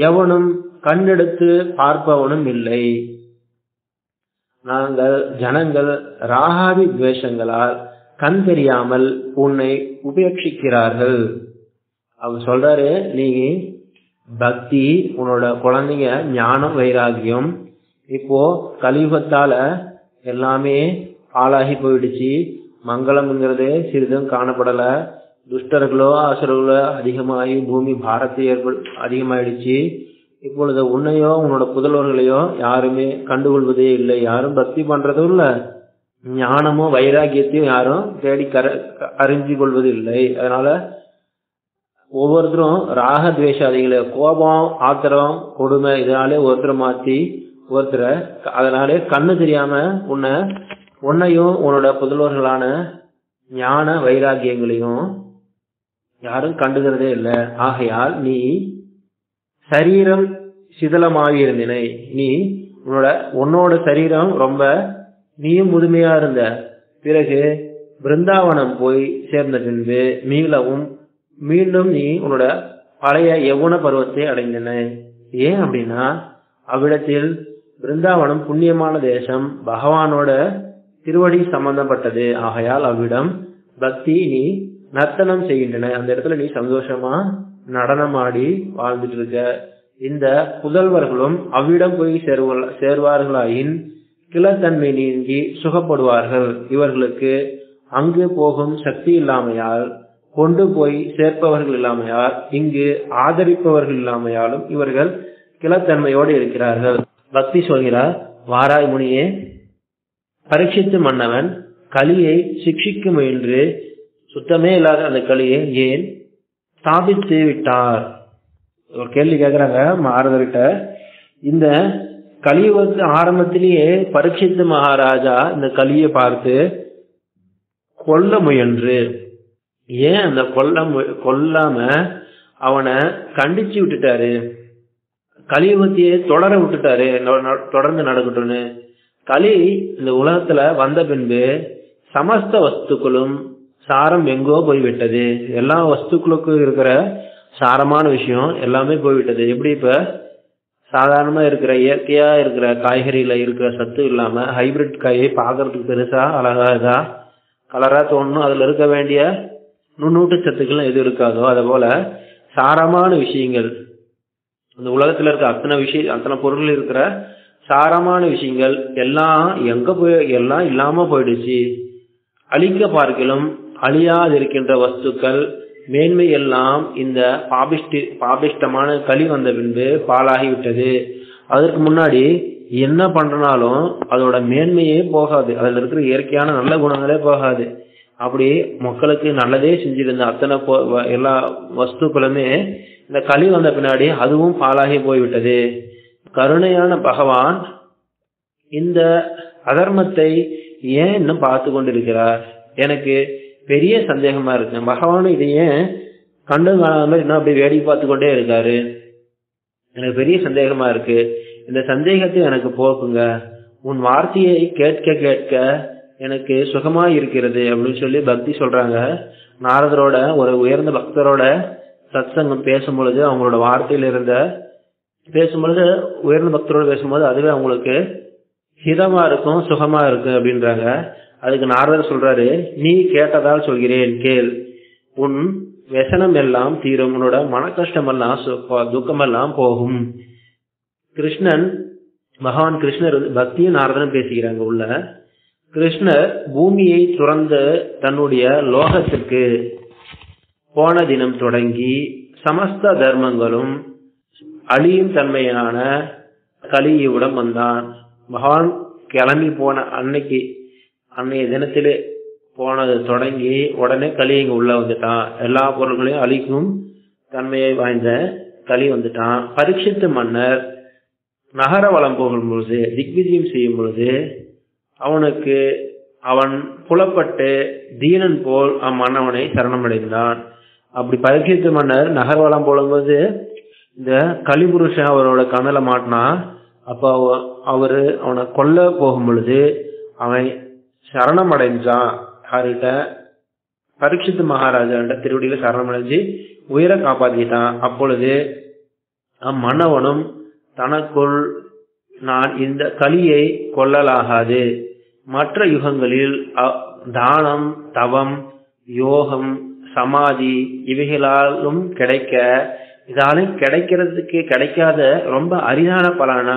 எவனும் கண்ணெடுத்து பார்ப்பவனும் இல்லை. நாங்கள் ஜனங்கள் ராகாதி துவேஷங்களால் கண் தெரியாமல் உன்னை உபேட்சிக்கிறார்கள். அவர் சொல்றாரு, நீ பக்தி, உன்னோட குழந்தைங்க ஞானம் வைராகியம், இப்போ கலியுகத்தால எல்லாமே ஆளாகி போயிடுச்சு. மங்களம்ங்கிறது சிறிதும் காணப்படல. துஷ்டர்களோ அசுரர்களோ அதிகமாகி பூமி பாரத்தை ஏற்படு அதிகமாயிடுச்சு. இப்பொழுது உன்னையோ உன்னோட புதல்வர்களையோ யாருமே கண்டுகொள்வதே இல்லை. யாரும் பக்தி பண்றதும் இல்லை, ஞானமோ வைராகியத்தையும் யாரும் தேடி கர அறிஞ்சு கொள்வது இல்லை. அதனால ஒவ்வொருத்தரும் ராக துவேஷாதிகளை, கோபம் ஆத்திரம் கொடுமை, இதனாலே ஒருத்தரை மாத்தி ஒருத்தரை, அதனாலே கண்ணு தெரியாம உன்னை உன்னையும் உன்னோட புதல்வர்களான ஞான வைராகியங்களையும் யாரும் கண்டுகிறதே இல்லை. ஆகையால் நீ சரீரம் சிதிலமாகி இருந்தினை, நீ உன்னோட உன்னோட சரீரம் ரொம்ப, நீயும் முதுமையா இருந்த பிறகு பிருந்தாவனம் போய் சேர்ந்த பின்பு மீளவும் மீண்டும் நீ உன்னோட பழைய யவுன பருவத்தை அடைந்தன. ஏன் அப்படின்னா, அவ்விடத்தில் பிருந்தாவனம் புண்ணியமான தேசம், பகவானோட திருவடி சம்பந்தப்பட்டது. ஆகையால் அவ்விடம் பக்தி நீ நர்த்தனம் செய்கின்றன. அந்த இடத்துல நீ சந்தோஷமா நடனமாடி வாழ்ந்துட்டு இருக்க. இந்த புதல்வர்களும் அவ்விடம் போய் சேர்வ சேர்வார்களாயின் கிளத்தன்மை நீங்கி சுகப்படுவார்கள். இவர்களுக்கு அங்கு போகும் சக்தி இல்லாமையால், கொண்டு போய் சேர்ப்பவர்கள் இல்லாமையால், இங்கு ஆதரிப்பவர்கள் இல்லாமையாலும் இவர்கள் கிளத்தன்மையோடு இருக்கிறார்கள். பக்தி சொல்கிறார், வாராய் முனியே, பரீட்சித்து மன்னவன் கலியை சிக்ஷிக்கும் என்று சுத்தமே இல்லாத அந்த கலியை ஏன் ஸ்தாபித்து விட்டார்? ஒரு கேள்வி கேட்கிறாங்க மாரதர்கிட்ட. இந்த கலியுக ஆரம்பத்திலேயே பரீட்சித்து மகாராஜா இந்த கலியை பார்த்து கொல்ல முயன்று, ஏன் அந்த கொல்ல கொல்லாம அவனை கண்டிச்சு விட்டுட்டாரு, கலியுகத்தையே தொடர விட்டுட்டாரு, தொடர்ந்து நடக்கட்டும்னு. கலி இந்த உலகத்துல வந்த பின்பு சமஸ்த வஸ்துக்களும் சாரம் எங்கோ போய்விட்டது. எல்லா வஸ்துக்களுக்கும் இருக்கிற சாரமான விஷயம் எல்லாமே போய்விட்டது. எப்படி இப்ப சாதாரணமா இருக்கிற இயற்கையா இருக்கிற காய்கறியில இருக்கிற சத்து இல்லாம ஹைபிரிட் காயை பாக்குறதுக்கு பெருசா அழகா இதா கலரா தோணும், அதுல இருக்க வேண்டிய நுண்ணூட்டு சத்துக்கள் எது இருக்காதோ, அதை போல சாரமான விஷயங்கள் அந்த உலகத்துல இருக்க அத்தனை விஷயம் அத்தனை பொருள் இருக்கிற சாரமான விஷயங்கள் எல்லாம் எங்க போய் எல்லாம் இல்லாம போயிடுச்சு. அழிக்க பார்க்கலும் அழியாதிருக்கின்ற வஸ்துக்கள் மேன்மை எல்லாம் இந்த பாபிஷ்டி பாபிஷ்டமான களி வந்த பின்பு பாலாகிவிட்டது. அதற்கு முன்னாடி என்ன பண்றனாலும் அதோட மேன்மையே போகாது, அதுல இருக்கிற இயற்கையான நல்ல குணங்களே போகாது. அப்படி மக்களுக்கு நல்லதே செஞ்சிருந்த அத்தனை எல்லா வஸ்துக்களுமே இந்த களி வந்த பின்னாடி அதுவும் பாலாகி போய்விட்டது. கருணையான பகவான் இந்த அதர்மத்தை ஏன் இன்னும் பார்த்து கொண்டிருக்கிறார்? எனக்கு பெரிய சந்தேகமா இருக்கு. பகவான் இது ஏன் கண்டும் காணாம இன்னும் அப்படி வேடிக்கை பார்த்து கொண்டே இருக்காரு? எனக்கு பெரிய சந்தேகமா இருக்கு. இந்த சந்தேகத்தை எனக்கு போக்குங்க. உன் வார்த்தையை கேட்க கேட்க எனக்கு சுகமா இருக்கிறது அப்படின்னு சொல்லி பக்தி சொல்றாங்க. நாரதரோட ஒரு உயர்ந்த பக்தரோட சத்சங்கம் பேசும் பொழுது அவங்களோட வார்த்தையில இருந்த பேசும்பொழுது உயர்ந்த பக்தரோடு பேசும்போது அதுவே அவங்களுக்கு ஹிதமா இருக்கும், சுகமா இருக்கும் அப்படின்றாங்க. அதுக்கு நாரதர் சொல்றாரு, நீ கேட்டதால் சொல்கிறேன் கேள், உன் வசனம் எல்லாம் தீரும், உன்னோட மன கஷ்டம் எல்லாம் துக்கமெல்லாம் போகும். கிருஷ்ணன் பகவான் கிருஷ்ணர் பக்தியும் நாரதனும் பேசிக்கிறாங்க. உள்ள கிருஷ்ணர் பூமியை துறந்து தன்னுடைய லோகத்திற்கு போன தினம் தொடங்கி சமஸ்த தர்மங்களும் அழியும் தன்மையான கலியுகம் வந்தான். பகவான் கிளம்பி போன அன்னைக்கு அன்னைய தினத்திலே போனது தொடங்கி உடனே களி இங்க உள்ள வந்துட்டான். எல்லா பொருள்களையும் அழிக்கும் தன்மையை வாய்ந்த களி வந்துட்டான். பரீட்சித்து மன்னர் நகர வளம் போகும் பொழுது திக்விஜயம் செய்யும் பொழுது அவனுக்கு அவன் புலப்பட்டு தீனன் போல் அம்மன்னவனை சரணமடைந்தான். அப்படி பரீட்சித்து மன்னர் நகர வளம் போகும்போது இந்த கலிபுருஷன் அவரோட கனல மாட்டினா, அப்ப அவரு அவனை கொல்ல போகும் பொழுது அவன் சரணம் அடைஞ்சான். யார்கிட்ட? பரீட்சித்து மகாராஜா திருவடியில சரணம் அடைஞ்சு உயிரை காப்பாத்திட்டான். அப்பொழுது அம்மன்னவனும் தனக்குள் நான் இந்த கலியை கொல்லலாகாது, மற்ற யுகங்களில் தானம் தவம் யோகம் சமாதி இவைகளாலும் கிடைக்க இதால கிடைக்கிறதுக்கு கிடைக்காத ரொம்ப அரிதான பலனா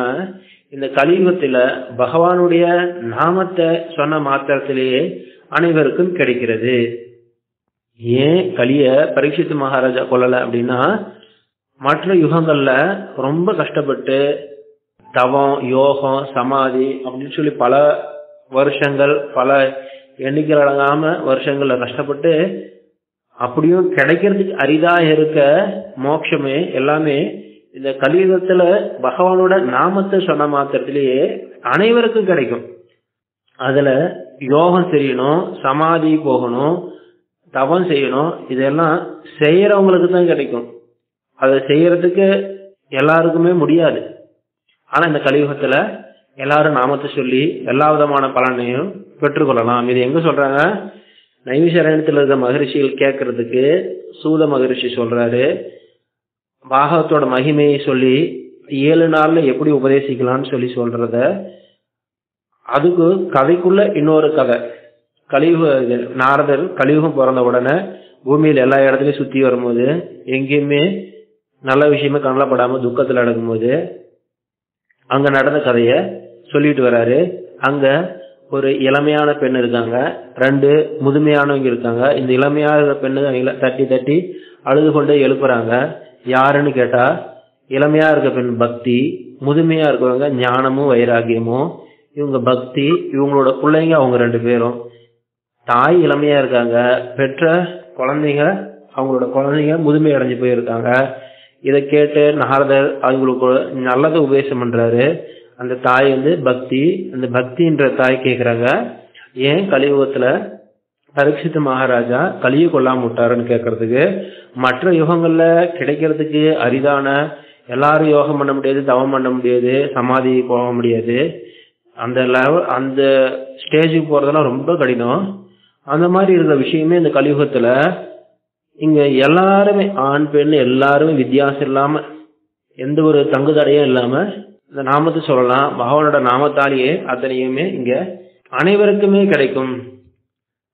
இந்த கலியுகத்துல பகவானுடைய நாமத்தை சொன்ன மாத்திரத்திலேயே அனைவருக்கும் கிடைக்கிறது. ஏன் கலிய பரீட்சித்து மகாராஜா கொள்ளல அப்படின்னா, மற்ற யுகங்கள்ல ரொம்ப கஷ்டப்பட்டு தவம் யோகம் சமாதி அப்படின்னு சொல்லி பல வருஷங்கள் பல எண்ணிக்கை அடங்காம வருஷங்கள்ல கஷ்டப்பட்டு அப்படியும் கிடைக்கிறதுக்கு அரிதாக இருக்க மோட்சமே எல்லாமே இந்த கலியுகத்துல பகவானோட நாமத்தை சொன்ன மாத்திரத்திலேயே அனைவருக்கும் கிடைக்கும். அதுல யோகம் செய்யணும், சமாதி போகணும், தவம் செய்யணும், இதெல்லாம் செய்யறவங்களுக்கு தான் கிடைக்கும். அதை செய்யறதுக்கு எல்லாருக்குமே முடியாது. ஆனா இந்த கலியுகத்துல எல்லாரும் நாமத்தை சொல்லி எல்லா விதமான பலனையும் பெற்றுக்கொள்ளலாம். இது எங்க சொல்றாங்க? நைமிஷரண்யத்துல இருக்க மகரிஷிகள் கேட்கறதுக்கு சூத மகரிஷி சொல்றாரு, பாகவத்தோட மகிமையை சொல்லி ஏழு நாள்ல எப்படி உபதேசிக்கலாம்னு சொல்லி சொல்றத அதுக்கு கதைக்குள்ள இன்னொரு கதை. கலியுக நாரதர் கலியுகம் பிறந்த உடனே பூமியில எல்லா இடத்துலயும் சுத்தி வரும்போது எங்கேயுமே நல்ல விஷயமே கண்ணப்படாம துக்கத்துல அடங்கும்போது அங்க நடந்த கதைய சொல்லிட்டு வர்றாரு. அங்க ஒரு இளமையான பெண் இருக்காங்க, ரெண்டு முதுமையானவங்க இருக்காங்க. இந்த இளமையான பெண்ணு தட்டி தட்டி அழுது கொண்டு எழுப்புறாங்க. யாருன்னு கேட்டா இளமையா இருக்க பெண் பக்தி, முதுமையா இருக்கிறவங்க ஞானமும் வைராகியமும். இவங்க பக்தி, இவங்களோட பிள்ளைங்க அவங்க ரெண்டு பேரும். தாய் இளமையா இருக்காங்க, பெற்ற குழந்தைங்க அவங்களோட குழந்தைங்க முதுமை அடைஞ்சு போயிருக்காங்க. இதை கேட்டு நாரதர் அவங்களுக்கு நல்லது உபதேசம் பண்றாரு. அந்த தாய் வந்து பக்தி, அந்த பக்தின்ற தாய் கேட்குறாங்க, ஏன் கலியுகத்துல பரீட்சித்து மகாராஜா கலியை கொல்லாம விட்டாருன்னு கேட்கறதுக்கு, மற்ற யுகங்கள்ல கிடைக்கிறதுக்கு அரிதான, எல்லாரும் யோகம் பண்ண முடியாது, தவம் பண்ண முடியாது, சமாதி போக முடியாது, அந்த லெவல் அந்த ஸ்டேஜுக்கு போறதெல்லாம் ரொம்ப கடினம். அந்த மாதிரி இருக்கிற விஷயமே இந்த கலியுகத்துல இங்க எல்லாருமே ஆண் பெண் எல்லாருமே வித்தியாசம் இல்லாம எந்த ஒரு தங்கு தடையும் இல்லாம இந்த நாமத்தை சொல்லலாம். பகவானோட நாமத்தாலேயே அத்தனையுமே இங்க அனைவருக்குமே கிடைக்கும்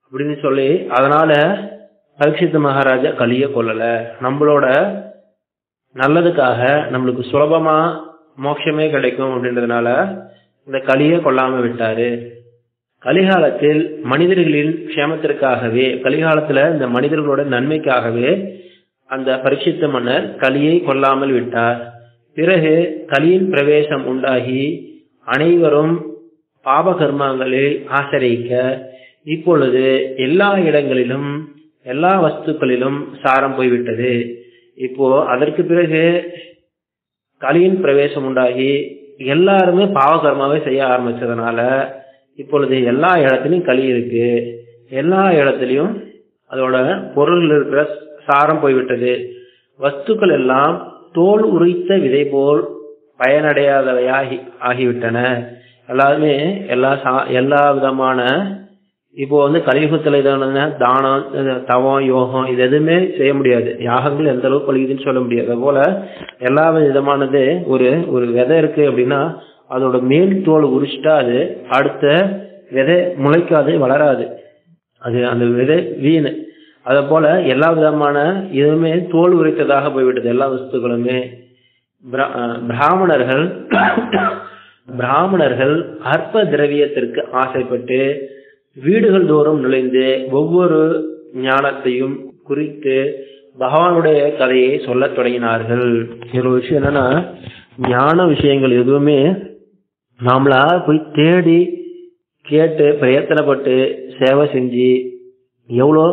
அப்படின்னு சொல்லி, அதனால பரீட்சித்து மகாராஜா கலியை கொல்லல, நம்மளோட நல்லதுக்காக நம்மளுக்கு சுலபமா மோட்சமே கிடைக்கும் அப்படின்றதுனால இந்த கலியை கொல்லாம விட்டாரு. கலிகாலத்தில் மனிதர்களின் க்ஷேமத்திற்காகவே, கலிகாலத்துல இந்த மனிதர்களோட நன்மைக்காகவே அந்த பரீட்சித்த மன்னர் கலியை கொல்லாமல் விட்டார். பிறகு கலியின் பிரவேசம் உண்டாகி அனைவரும் பாப கர்மங்களில் ஆசரிக்க இப்பொழுது எல்லா இடங்களிலும் எல்லா வஸ்துக்களிலும் சாரம் போய்விட்டது. இப்போ அதற்கு பிறகு கலியின் பிரவேசம் உண்டாகி எல்லாருமே பாவகர்மாவே செய்ய ஆரம்பிச்சதுனால இப்பொழுது எல்லா இடத்துலையும் களி இருக்கு, எல்லா இடத்துலையும் அதோட பொருள் இருக்கிற சாரம் போய்விட்டது. வஸ்துக்கள் எல்லாம் தோல் உரித்த விதை போல் பயனடையாதவையாகி ஆகிவிட்டன. எல்லாருமே எல்லா சா எல்லா விதமான இப்போ வந்து கலியுகத்துல இதான தானம் தவம் யோகம் இது எதுவுமே செய்ய முடியாது, யாகங்கள் எந்த அளவுக்கு பழகுதுன்னு சொல்ல முடியாது. அதுபோல எல்லா விதமானது ஒரு ஒரு விதை இருக்கு அப்படின்னா அதோட மேல் தோல் உரிச்சிட்டா அது அடுத்த விதை முளைக்காது, வளராது, அது அந்த விதை வீணு. அதை போல எல்லா விதமான இதுவுமே தோல் உரித்ததாக போய்விட்டது எல்லா வஸ்துக்களுமே. பிராமணர்கள் பிராமணர்கள் அற்ப திரவியத்திற்கு ஆசைப்பட்டு வீடுகள் தோறும் நுழைந்து ஒவ்வொரு ஞானத்தையும் குறித்து பகவானுடைய கதையை சொல்ல தொடங்கினார்கள். ஒரு விஷயம் என்னன்னா, ஞான விஷயங்கள் எதுவுமே நாமளா போய் தேடி கேட்டு பிரயத்தனப்பட்டு சேவை செஞ்சு எவ்வளோ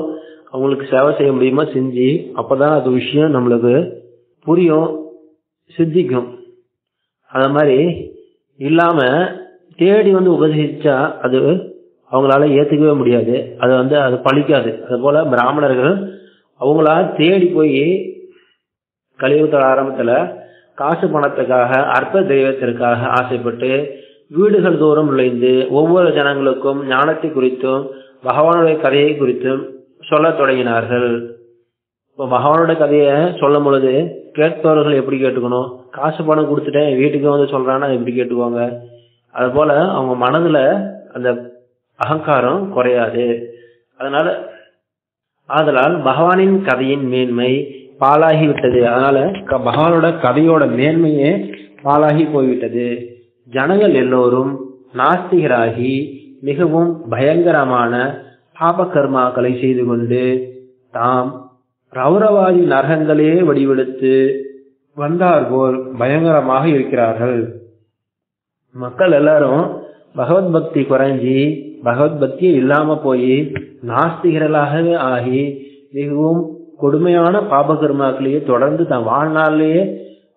அவங்களுக்கு சேவை செய்ய முடியுமோ செஞ்சு, அப்பதான் அது விஷயம் நம்மளுக்கு புரியும், சித்திக்கும். அது மாதிரி இல்லாம தேடி வந்து உபதேசிச்சா அது அவங்களால ஏத்துக்கவே முடியாது, அது வந்து அது பழிக்காது. அதுபோல பிராமணர்கள் அவங்களா தேடி போய் கலியுகத்தோட ஆரம்பத்துல காசு பணத்துக்காக அற்ப தெய்வத்திற்காக ஆசைப்பட்டு வீடுகள் தோறும் நுழைந்து ஒவ்வொரு ஜனங்களுக்கும் ஞானத்தை குறித்தும் பகவானுடைய கதையை குறித்தும் சொல்ல தொடங்கினார்கள். இப்போ பகவானோட கதையை சொல்லும் பொழுது கேட்பவர்கள் எப்படி கேட்டுக்கணும்? காசு பணம் கொடுத்துட்டேன் வீட்டுக்கு வந்து சொல்றான்னா எப்படி கேட்டுக்குவாங்க? அது போல அவங்க மனதுல அந்த அகங்காரம் குறையாது. அதனால ஆதலால் பகவானின் கதையின் மேன்மை பாலாகிவிட்டது. அதனால பகவானோட கதையோட மேன்மையே பாலாகி போய்விட்டது. ஜனங்கள் எல்லோரும் நாஸ்திகராகி மிகவும் பயங்கரமான பாப கர்மாக்களை செய்து கொண்டு தாம் ரௌரவாதி நரகங்களே வடிவெடுத்து வந்தார்போல் பயங்கரமாக இருக்கிறார்கள். மக்கள் எல்லாரும் பகவத் பக்தி குறைஞ்சி பகவத் பக்தி இல்லாம போய் நாஸ்திகர்களாகவே ஆகி மிகவும் கொடுமையான பாபகர்மாக்களையே தொடர்ந்து தன் வாழ்நாளிலேயே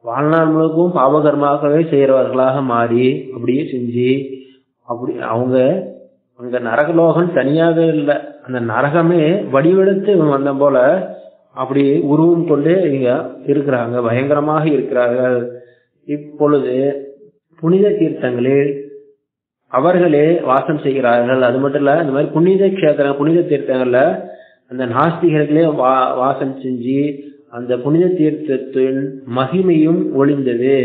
வாழ்நாள் முழுக்கும் பாபகர்மாக்கவே செய்கிறவர்களாக மாறி அப்படியே செஞ்சு அப்படி அவங்க அங்க நரகலோகம் தனியாக இல்லை, அந்த நரகமே வடிவெடுத்து வந்த போல அப்படி உருவம் கொண்டு இங்க இருக்கிறாங்க, பயங்கரமாக இருக்கிறார்கள். இப்பொழுது புனித தீர்த்தங்களில் அவர்களே வாசம் செய்கிறார்கள். அது மட்டும் இல்ல, இந்த மாதிரி புனித கஷேத்திர புனித தீர்த்தங்கள்ல அந்த நாஸ்திகர்களே வா வாசம் செஞ்சு அந்த புனித தீர்த்தத்தின் மகிமையும் ஒளிந்தது,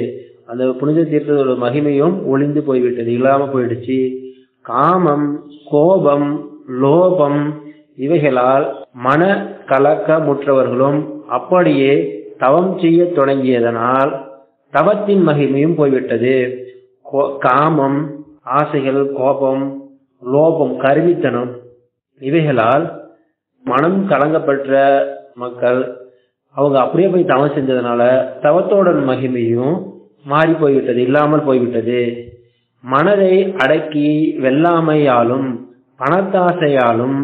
அந்த புனித தீர்த்தத்தோட மகிமையும் ஒளிந்து போய்விட்டது, இல்லாம போயிடுச்சு. காமம் கோபம் லோபம் இவைகளால் மன கலக்கமுற்றவர்களும் அப்படியே தவம் செய்ய தொடங்கியதனால் தவத்தின் மகிமையும் போய்விட்டது. காமம் ஆசைகள், கோபம், லோபம், கருமித்தனம் இவைகளால் மனம் கலங்கப்பட்ட மக்கள் அவங்க அப்படியே போய் தவம் செஞ்சதுனால தவத்தோட மகிமையும் மாறி போய்விட்டது, இல்லாமல் போய்விட்டது. மனதை அடக்கி வெள்ளாமையாலும் பணத்தாசையாலும்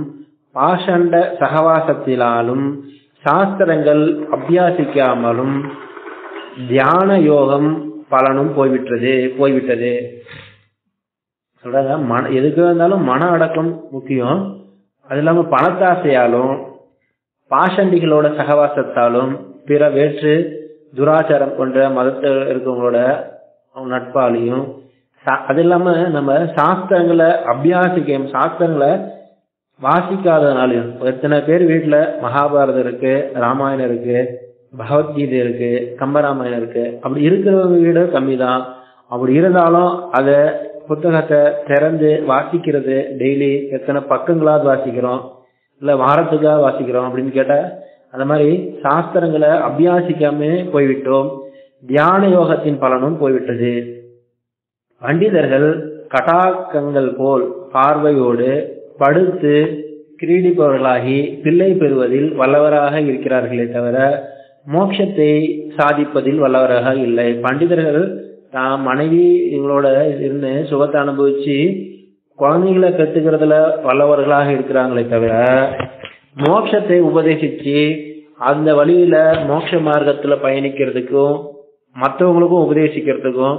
பாஷண்ட சகவாசத்தினாலும் சாஸ்திரங்கள் அபியாசிக்காமலும் தியான யோகம் பலனும் போய்விட்டது போய்விட்டது சொல்றாங்க. மன எதுக்கு இருந்தாலும் மன அடக்கம் முக்கியம். அது இல்லாம பணத்தாசையாலும் பாஷண்டிகளோட சகவாசத்தாலும் பிற வேற்று துராச்சாரம் போன்ற மதத்தில் இருக்கவங்களோட நட்பாலையும், அது இல்லாம நம்ம சாஸ்திரங்களை அபியாசிக்க சாஸ்திரங்களை வாசிக்காதனாலையும். எத்தனை பேர் வீட்டுல மகாபாரதம் இருக்கு, ராமாயணம் இருக்கு, பகவத்கீதை இருக்கு, கம்பராமாயணம் இருக்கு. அப்படி இருக்கிறவங்க வீடு கம்மி தான். அப்படி இருந்தாலும் அத புத்தகத்தை திறந்து வாசிக்கிறது டெய்லி எத்தனை பக்கங்களாவது வாசிக்கிறோம், இல்ல வாரத்துக்காக வாசிக்கிறோம் அப்படின்னு கேட்டா, அந்த மாதிரி சாஸ்திரங்களை அபியாசிக்காம போய்விட்டோம். தியான யோகத்தின் பலனும் போய்விட்டது. பண்டிதர்கள் கடாக்கங்கள் போல் பார்வையோடு படுத்து கிரீடிப்பவர்களாகி பிள்ளை பெறுவதில் வல்லவராக இருக்கிறார்களே தவிர மோட்சத்தை சாதிப்பதில் வல்லவராக இல்லை. பண்டிதர்கள் தான் மனைவி இவங்களோட இருந்து சுகத்தை அனுபவிச்சு குழந்தைகளை கத்துக்கிறதுல வல்லவர்களாக இருக்கிறாங்களே தவிர மோட்சத்தை உபதேசிச்சு அந்த வழியில மோட்ச மார்க்கத்துல பயணிக்கிறதுக்கும் மற்றவங்களுக்கும் உபதேசிக்கிறதுக்கும்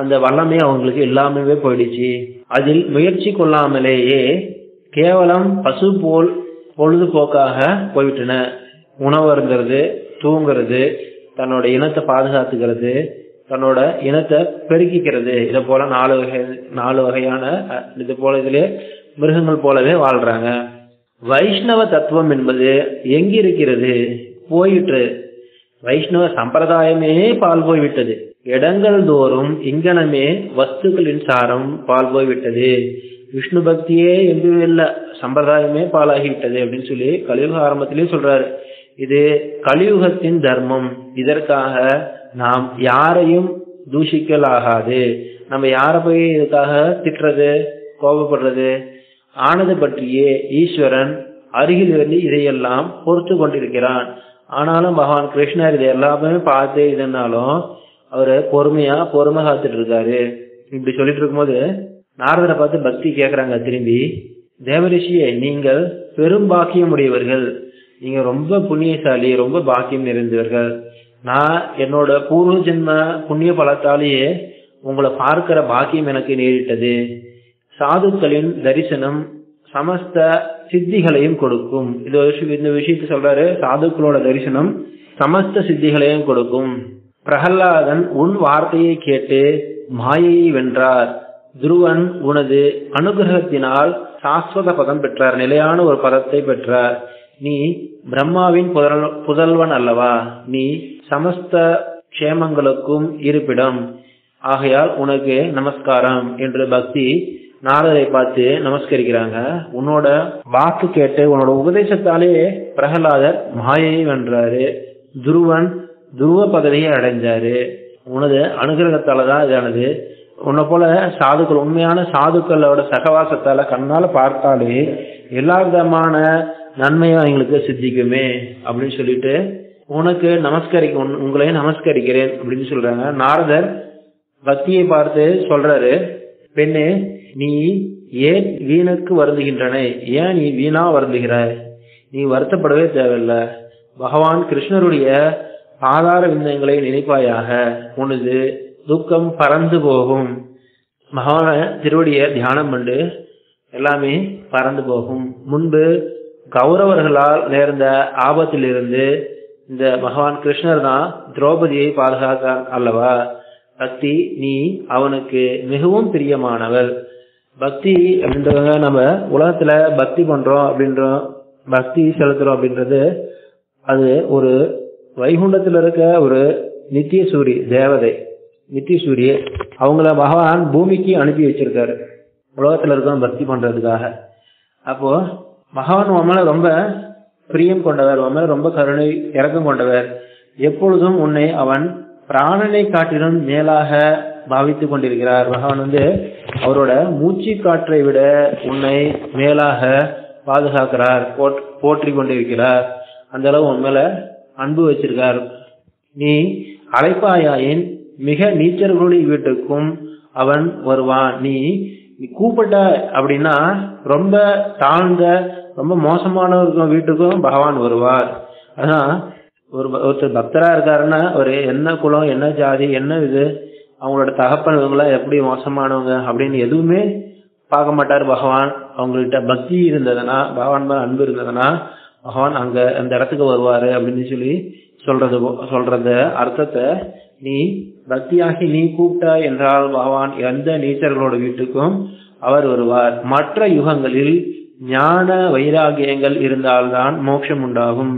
அந்த வல்லமே அவங்களுக்கு எல்லாமே போயிடுச்சு. அதில் முயற்சி கொள்ளாமலேயே கேவலம் பசு போல் பொழுதுபோக்காக போய்விட்டன. உணவுங்கிறது, தூங்குறது, தன்னோட இனத்தை பாதுகாத்துக்கிறது, தன்னோட இனத்தை பெருக்கிக்கிறது, இதை போல நாலு வகை நாலு வகையான இது போல இதுலயே மிருகங்கள் போலவே வாழ்றாங்க. வைஷ்ணவ தத்துவம் என்பது எங்கிருக்கிறது? போயிற்று. வைஷ்ணவ சம்பிரதாயமே பால் போய்விட்டது. இடங்கள் தோறும் இங்கனமே வஸ்துக்களின் சாரம் பால் போய்விட்டது. விஷ்ணு பக்தியே எதுவும் இல்லை, சம்பிரதாயமே பாலாகிவிட்டது அப்படின்னு சொல்லி கலியுக ஆரம்பத்திலேயே சொல்றாரு. இது கலியுகத்தின் தர்மம். இதற்காக நாம் யாரையும் தூஷிக்கலாகாது. நம்ம யாரை போய் இதுக்காக திட்டுறது, கோபப்படுறது ஆனது பற்றியே ஈஸ்வரன் அருகில் இருந்து இதையெல்லாம் பொறுத்து கொண்டிருக்கிறான். ஆனாலும் பகவான் கிருஷ்ணர் இதை எல்லாமே பார்த்து இதனாலும் அவரு பொறுமையா பொறுமை காத்துட்டு இருக்காரு. இப்படி சொல்லிட்டு இருக்கும்போது நாரதரை பார்த்து பக்தி கேட்கறாங்க திரும்பி. தேவரிஷியை நீங்கள் பெரும் பாக்கியம் உடையவர்கள், நீங்க ரொம்ப புண்ணியசாலி, ரொம்ப பாக்கியம் நிறைந்தவர்கள். நான் என்னோட பூர்வ ஜென்ம புண்ணிய பலத்தாலேயே உங்களை பார்க்கிற பாக்கியம் எனக்கு நேரிட்டது. சாதுக்களின் தரிசனம் சமஸ்த சித்திகளையும் கொடுக்கும். இது இந்த விஷயத்த சொல்றாரு. சாதுக்களோட தரிசனம் சமஸ்த சித்திகளையும் கொடுக்கும். பிரகல்லாதன் உன் வார்த்தையை கேட்டு மாயையை வென்றார். துருவன் உனது அனுகிரகத்தினால் சாஸ்வத பதம் பெற்றார், நிலையான ஒரு பதத்தை பெற்றார். நீ பிரம்மாவின் புதல் புதல்வன் அல்லவா, நீ சமஸ்த க்ஷேமங்களுக்கும் இருப்பிடம், ஆகையால் உனக்கு நமஸ்காரம் என்று பக்தி நாரதரை பார்த்து நமஸ்கரிக்கிறாங்க. உன்னோட வாக்கு கேட்டு உன்னோட உபதேசத்தாலேயே பிரகலாதர் மாயையை வென்றாரு. துருவன் துருவ பதவியை அடைஞ்சாரு. உனது அனுகிரகத்தாலதான் இதானது. உன்னை போல சாதுக்கள், உண்மையான சாதுக்களோட சகவாசத்தால கண்ணால பார்த்தாலே எல்லா விதமான நன்மையும் அவங்களுக்கு சித்திக்குமே அப்படின்னு சொல்லிட்டு உனக்கு நமஸ்கரிக்க உங்களையும் நமஸ்கரிக்கிறேன் அப்படின்னு சொல்றாங்க. நாரதர் பக்தியை பார்த்து சொல்றாரு, பெண்ணே நீ ஏன் வீணுக்கு வருந்துகின்றன, ஏன் நீ வீணா வருந்துகிறாய், நீ வருத்தப்படவே தேவையில்லை. பகவான் கிருஷ்ணருடைய ஆதார விந்தங்களை நினைப்பாயாக, உனது துக்கம் பறந்து போகும். மகான திருவடிய தியானம் பண்ணு, எல்லாமே பறந்து போகும். முன்பு கௌரவர்களால் நேர்ந்த ஆபத்திலிருந்து இந்த பகவான் கிருஷ்ணர் தான் திரௌபதியை பாதுகாத்தான் அல்லவா. பக்தி நீ அவனுக்கு மிகவும் பிரியமானவள். பக்தி அப்படின்றவங்க நம்ம உலகத்துல பக்தி பண்றோம் அப்படின்ற பக்தி செலுத்துறோம் அப்படின்றது அது ஒரு வைகுண்டத்துல இருக்க ஒரு நித்திய சூரிய தேவதை, நித்திய சூரிய. அவங்கள பகவான் பூமிக்கு அனுப்பி வச்சிருக்காரு உலகத்துல இருக்க பக்தி பண்றதுக்காக. அப்போ பகவான் உண்மையில ரொம்ப பிரியம் கொண்டவர், உண்மையில ரொம்ப கருணை இரக்கம் கொண்டவர். எப்பொழுதும் உன்னை அவன் பிராணனை காட்டிலும் மேலாக பாவித்து கொண்டிருக்கிறார். பகவான் வந்து அவரோட மூச்சு காற்றை விட உன்னை மேலாக பாதுகாக்கிறார், போற்றி கொண்டிருக்கிறார். அந்த அளவு உண்மையில அன்பு வச்சிருக்கார். நீ அழைப்பாயின் மிக நீச்சர்களுடைய வீட்டுக்கும் அவன் வருவான். நீ கூப்பிட்ட அப்படின்னா ரொம்ப தாழ்ந்த ரொம்ப மோசமானவர்கள் வீட்டுக்கும் பகவான் வருவார். ஆனா ஒரு ஒருத்தர் பக்தராக இருக்காருன்னா ஒரு என்ன குலம் என்ன ஜாதி என்ன இது அவங்களோட தகப்பன் இவங்களாம் எப்படி மோசமானவங்க அப்படின்னு எதுவுமே பார்க்க மாட்டார் பகவான். அவங்கள்ட்ட பக்தி இருந்ததுன்னா பகவான் மேலே அன்பு இருந்ததுன்னா பகவான் அங்க அந்த இடத்துக்கு வருவாரு அப்படின்னு சொல்லி சொல்றது சொல்றத அர்த்தத்தை நீ பக்தியாகி நீ கூப்பிட்ட என்றால் பகவான் எந்த நீச்சர்களோட வீட்டுக்கும் அவர் வருவார். மற்ற யுகங்களில் ஞான வைராகியங்கள் இருந்தால்தான் மோட்சம் உண்டாகும்.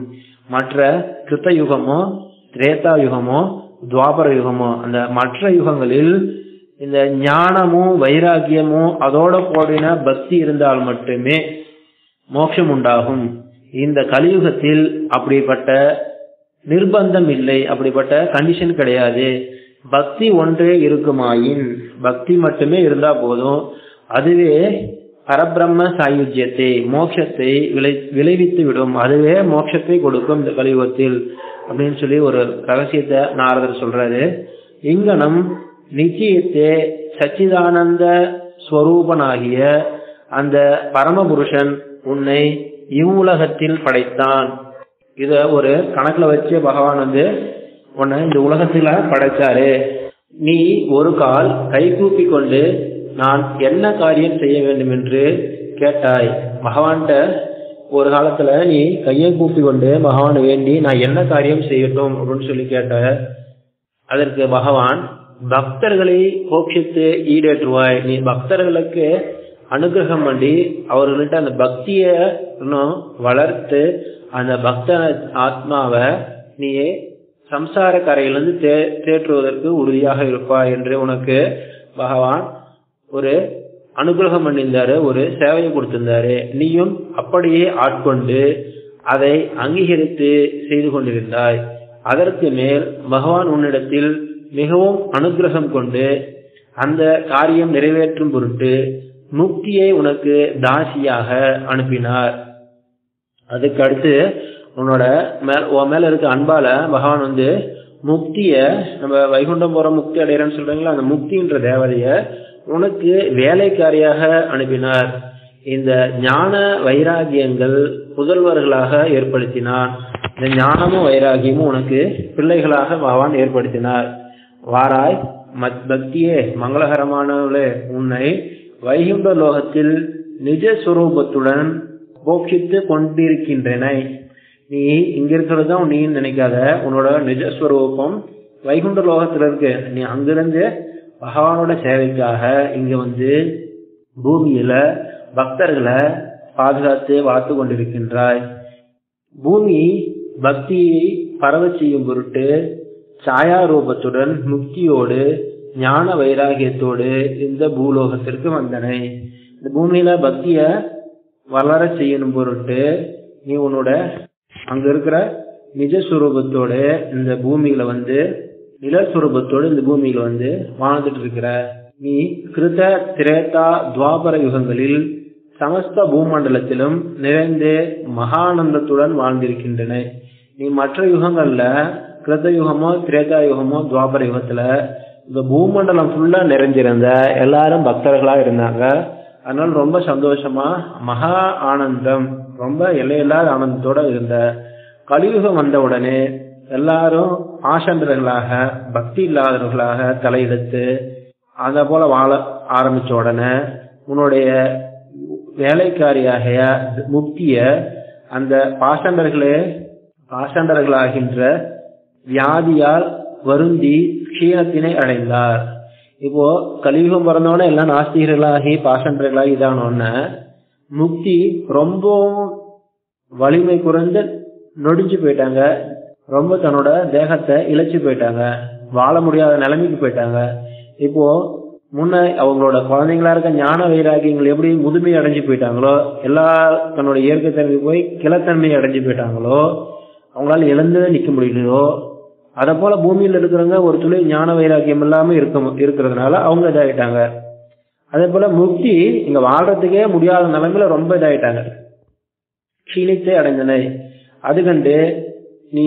மற்ற கிருத்த யுகமோ திரேதா யுகமோ துவாபர யுகமோ அந்த மற்ற யுகங்களில் இந்த ஞானமும் வைராகியமும் அதோட கூடின பக்தி இருந்தால் மட்டுமே மோட்சம் உண்டாகும். இந்த கலியுகத்தில் அப்படிப்பட்ட நிர்பந்தம் இல்லை, அப்படிப்பட்ட கண்டிஷன் கிடையாது. பக்தி ஒன்றே இருக்குமாயின் பக்தி மட்டுமே இருந்தா போதும் அதுவே பரபிரம்ம சாயுஜ்யத்தை மோட்சத்தை விளை விளைவித்து விடும். அதுவே மோட்சத்தை கொடுக்கும் இந்த கலியுகத்தில் அப்படின்னு சொல்லி ஒரு ரகசியத்தை நாரதர் சொல்றாரு. இங்கனம் நிச்சயத்தை சச்சிதானந்த ஸ்வரூபனாகிய அந்த பரமபுருஷன் உன்னை இவ்வுலகத்தில் படைத்தான். இத ஒரு கணக்குல வச்சு பகவான் வந்து உன்னை இந்த உலகத்துல படைச்சாரு. நீ ஒரு கால் கை கூப்பி கொண்டு நான் என்ன காரியம் செய்ய வேண்டும் என்று கேட்டாய். பகவான்கிட்ட ஒரு காலத்துல நீ கையை கூப்பி கொண்டு பகவான் வேண்டி நான் என்ன காரியம் செய்யட்டும் அப்படின்னு சொல்லி கேட்ட. அதற்கு பகவான் பக்தர்களை போஷித்து ஈடேற்றுவாய், நீ பக்தர்களுக்கு அனுகிரகம் பண்ணி அவர்கள்ட்ட அந்த பக்திய வளர்த்து அந்த பக்த ஆத்மாவை நீ சம்சார கரையிலிருந்து தே தேற்றுவதற்கு உறுதியாக இருப்பாய் என்று உனக்கு பகவான் ஒரு அனுகிரகம் பண்ணியிருந்தாரு, ஒரு சேவையை கொடுத்திருந்தாரு. நீயும் அப்படியே ஆட்கொண்டு அதை அங்கீகரித்து செய்து கொண்டிருந்தாய். அதற்கு மேல் பகவான் உன்னிடத்தில் மிகவும் அனுகிரகம் கொண்டு அந்த காரியம் நிறைவேற்றும் பொருட்டு முக்தியை உனக்கு தாசியாக அனுப்பினார். அதுக்கு அடுத்து உன்னோட மேல இருக்க அன்பால பகவான் வந்து முக்திய நம்ம வைகுண்டம் போற முக்தி அடையறன்னு சொல்றீங்களா அந்த முக்தின்ற தேவதைய உனக்கு வேலைக்காரியாக அனுப்பினார். இந்த ஞான வைராகியங்கள் புதல்வர்களாக ஏற்படுத்தினார். இந்த ஞானமும் வைராகியமும் உனக்கு பிள்ளைகளாக பகவான் ஏற்படுத்தினார். வாராய் மத் பக்தியே மங்களகரமானவளே உன்னை வைகுண்ட லோகத்தில் நிஜஸ்வரூபத்துடன் போஷித்து கொண்டிருக்கின்றன. நீ இங்க இருக்கிறதுதான் நீ நினைக்காத உன்னோட நிஜஸ்வரூபம் வைகுண்ட லோகத்துல இருக்கு. நீ அங்கிருந்து பகவானோட சேவைக்காக இங்க வந்து பூமியில பக்தர்களை பாதுகாத்து வாழ்த்து கொண்டிருக்கின்றாய். பூமி பக்தியை பரவ செய்யும் பொருட்டு சாயா ரூபத்துடன் முக்தியோடு ஞான வைராகியத்தோடு இந்த பூலோகத்திற்கு வந்தனை. இந்த பூமியில பக்திய வளர செய்யணும் பொருட்டு நீ உன்னோட அங்க இருக்கிற நிஜஸ்வரூபத்தோட இந்த பூமியில வந்து நிலஸ்வரூபத்தோடு இந்த பூமியில வந்து வாழ்ந்துட்டு இருக்கிற. நீ கிருத திரேதா துவாபர யுகங்களில் சமஸ்த பூமண்டலத்திலும் நிறைந்து மகானந்தத்துடன் வாழ்ந்திருக்கின்றன. நீ மற்ற யுகங்கள்ல கிருத யுகமோ திரேதா யுகமோ துவாபர யுகத்துல இந்த பூமண்டலம் ஃபுல்லா நிறைஞ்சிருந்த எல்லாரும் பக்தர்களா இருந்தாங்க. அதனால ரொம்ப சந்தோஷமா மகா ஆனந்தம் ரொம்ப எல்லையில்லாத ஆனந்தத்தோட இருந்த. கலியுகம் வந்த உடனே எல்லாரும் ஆசந்தர்களாக பக்தி இல்லாதவர்களாக தலையெடுத்து அத போல வாழ ஆரம்பிச்ச உடனே உன்னுடைய வேலைக்காரியாக முக்திய அந்த பாஷண்டர்களே பாஷண்டர்களாகின்ற வியாதியால் வருந்தி க்ஷீணத்தினை அடைந்தார். இப்போ கலியுகம் பிறந்தோட எல்லாம் நாஸ்திகர்களாகி பாஷண்டர்களாகி இதானோன்னு முக்தி ரொம்பவும் வலிமை குறைந்து நொடிஞ்சு போயிட்டாங்க. ரொம்ப தன்னோட தேகத்தை இழைச்சு போயிட்டாங்க, வாழ முடியாத நிலைமைக்கு போயிட்டாங்க. இப்போ முன்ன அவங்களோட குழந்தைங்களா இருக்க ஞான வைராகியங்கள் எப்படி முதுமை அடைஞ்சு போயிட்டாங்களோ எல்லா தன்னோட இயற்கை தன்மை போய் கிளத்தன்மை அடைஞ்சு போயிட்டாங்களோ அவங்களால எழுந்து நிக்க முடியலையோ அதை போல பூமியில இருக்கிறவங்க ஒரு துளி ஞான வைராகியம் இல்லாம இருக்க இருக்கிறதுனால அவங்க இதாயிட்டாங்க. அதே போல முக்தி இங்க வாழ்றதுக்கே முடியாத நிலைமையில ரொம்ப இதாயிட்டாங்க, சீனித்தே அடைஞ்சனை. அதுகண்டு நீ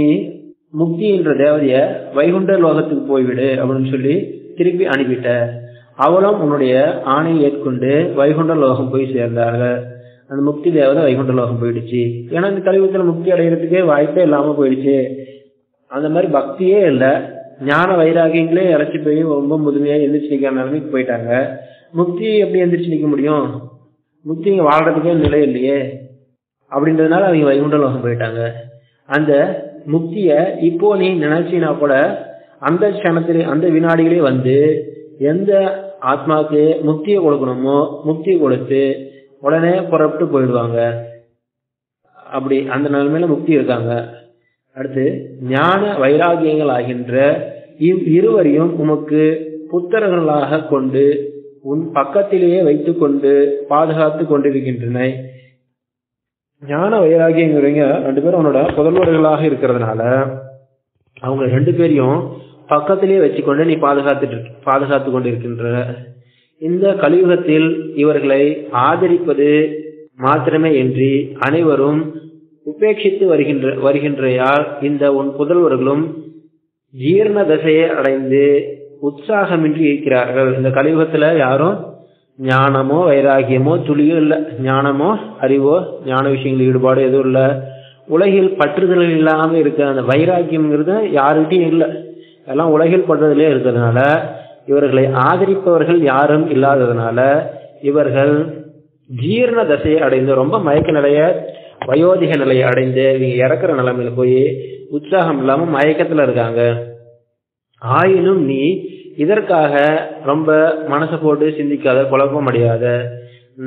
முக்தி என்ற தேவதைய வைகுண்ட லோகத்துக்கு போய்விடு அப்படின்னு சொல்லி திருப்பி அனுப்பிட்ட. அவளும் உன்னுடைய ஆணையை ஏற்கொண்டு வைகுண்ட லோகம் போய் சேர்ந்தார்கள். அந்த முக்தி தேவதை வைகுண்ட லோகம் போயிடுச்சு. ஏன்னா இந்த கலியுகத்துல முக்தி அடைகிறதுக்கே வாய்ப்பே இல்லாம போயிடுச்சு. அந்த மாதிரி பக்தியே இல்லை, ஞான வைராகியங்களே இறச்சி போய் ரொம்ப முதுமையாக எந்திரிச்சு நிற்கிற நிலைமைக்கு போயிட்டாங்க. முக்தி எப்படி எந்திரிச்சு நிற்க முடியும், முக்தி இங்கே வாழ்கிறதுக்கே நிலை இல்லையே அப்படின்றதுனால அவங்க வைகுண்ட லோகம் போயிட்டாங்க. அந்த முக்தியை இப்போ நீ நினைச்சினா கூட அந்த க்ஷணத்திலே அந்த வினாடிகளே வந்து எந்த ஆத்மாவுக்கு முக்தியை கொடுக்கணுமோ முக்தியை கொடுத்து உடனே புறப்பட்டு போயிடுவாங்க. அப்படி அந்த நிலைமையில முக்தி இருக்காங்க. அடுத்து ஞான வைராகியங்கள் ஆகின்ற இவ் இருவரையும் உமக்கு புத்திரர்களாக கொண்டு உன் பக்கத்திலேயே வைத்து கொண்டு பாதுகாத்து கொண்டிருக்கின்றன. ஞான வைராகியங்கிறவங்க ரெண்டு பேரும் அவனோட புதல்வர்களாக இருக்கிறதுனால அவங்க ரெண்டு பேரையும் பக்கத்திலேயே வச்சுக்கொண்டு நீ பாதுகாத்து பாதுகாத்து கொண்டிருக்கின்ற. இந்த கலியுகத்தில் இவர்களை ஆதரிப்பது மாத்திரமே இன்றி அனைவரும் உபேட்சித்து வருகின்ற வருகின்றையால் இந்த உன் புதல்வர்களும் ஜீர்ண தசையை அடைந்து உற்சாகமின்றி இருக்கிறார்கள். இந்த கலியுகத்துல யாரும் ஞானமோ வைராகியமோ துளியோ இல்லை, ஞானமோ அறிவோ ஞான விஷயங்கள் ஈடுபாடு எதுவும் இல்லை, உலகில் பற்றுதல்கள் இல்லாமல் இருக்கிற அந்த வைராகியம்ங்கிறது யாருகிட்டையும் இல்லை. எல்லாம் உலகில் பற்றுதலே இருக்கிறதுனால இவர்களை ஆதரிப்பவர்கள் யாரும் இல்லாததுனால இவர்கள் ஜீரண தசையை அடைந்து ரொம்ப மயக்க நிலைய வயோதிக நிலையை அடைந்து இவங்க இறக்குற நிலைமையில போய் உற்சாகம் இல்லாம மயக்கத்துல இருக்காங்க. ஆயினும் நீ இதற்காக ரொம்ப மனசை போட்டு சிந்திக்காத, குழப்பம் அடையாத,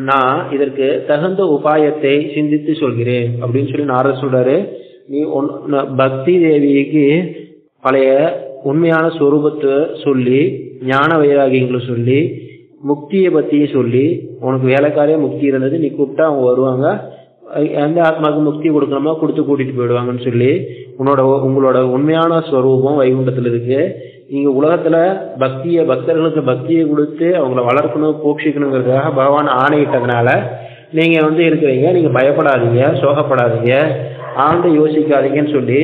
நான் இதற்கு தகுந்த உபாயத்தை சிந்தித்து சொல்கிறேன் அப்படின்னு சொல்லி நாரதர் சொல்றாரு. நீ பக்தி தேவிக்கு பழைய உண்மையான சொரூபத்தை சொல்லி ஞான வைராகியங்களை சொல்லி முக்தியை பத்தியும் சொல்லி உனக்கு வேலைக்காரே முக்தி இருந்தது, நீ கூப்பிட்டா அவங்க வருவாங்க, எந்த ஆத்மாவுக்கு முக்தி கொடுக்கணுமோ கொடுத்து கூட்டிட்டு போயிடுவாங்கன்னு சொல்லி உன்னோட உங்களோட உண்மையான ஸ்வரூபம் வைகுண்டத்துல இருக்கு. நீங்க உலகத்துல பக்திய பக்தர்களுக்கு பக்தியை கொடுத்து அவங்கள வளர்க்கணும் போஷிக்கணுங்கிறதுக்காக பகவான் ஆணையிட்டதுனால நீங்க வந்து இருக்கிறீங்க, நீங்க பயப்படாதீங்க, சோகப்படாதீங்க, ஆழ்ந்து யோசிக்காதீங்கன்னு சொல்லி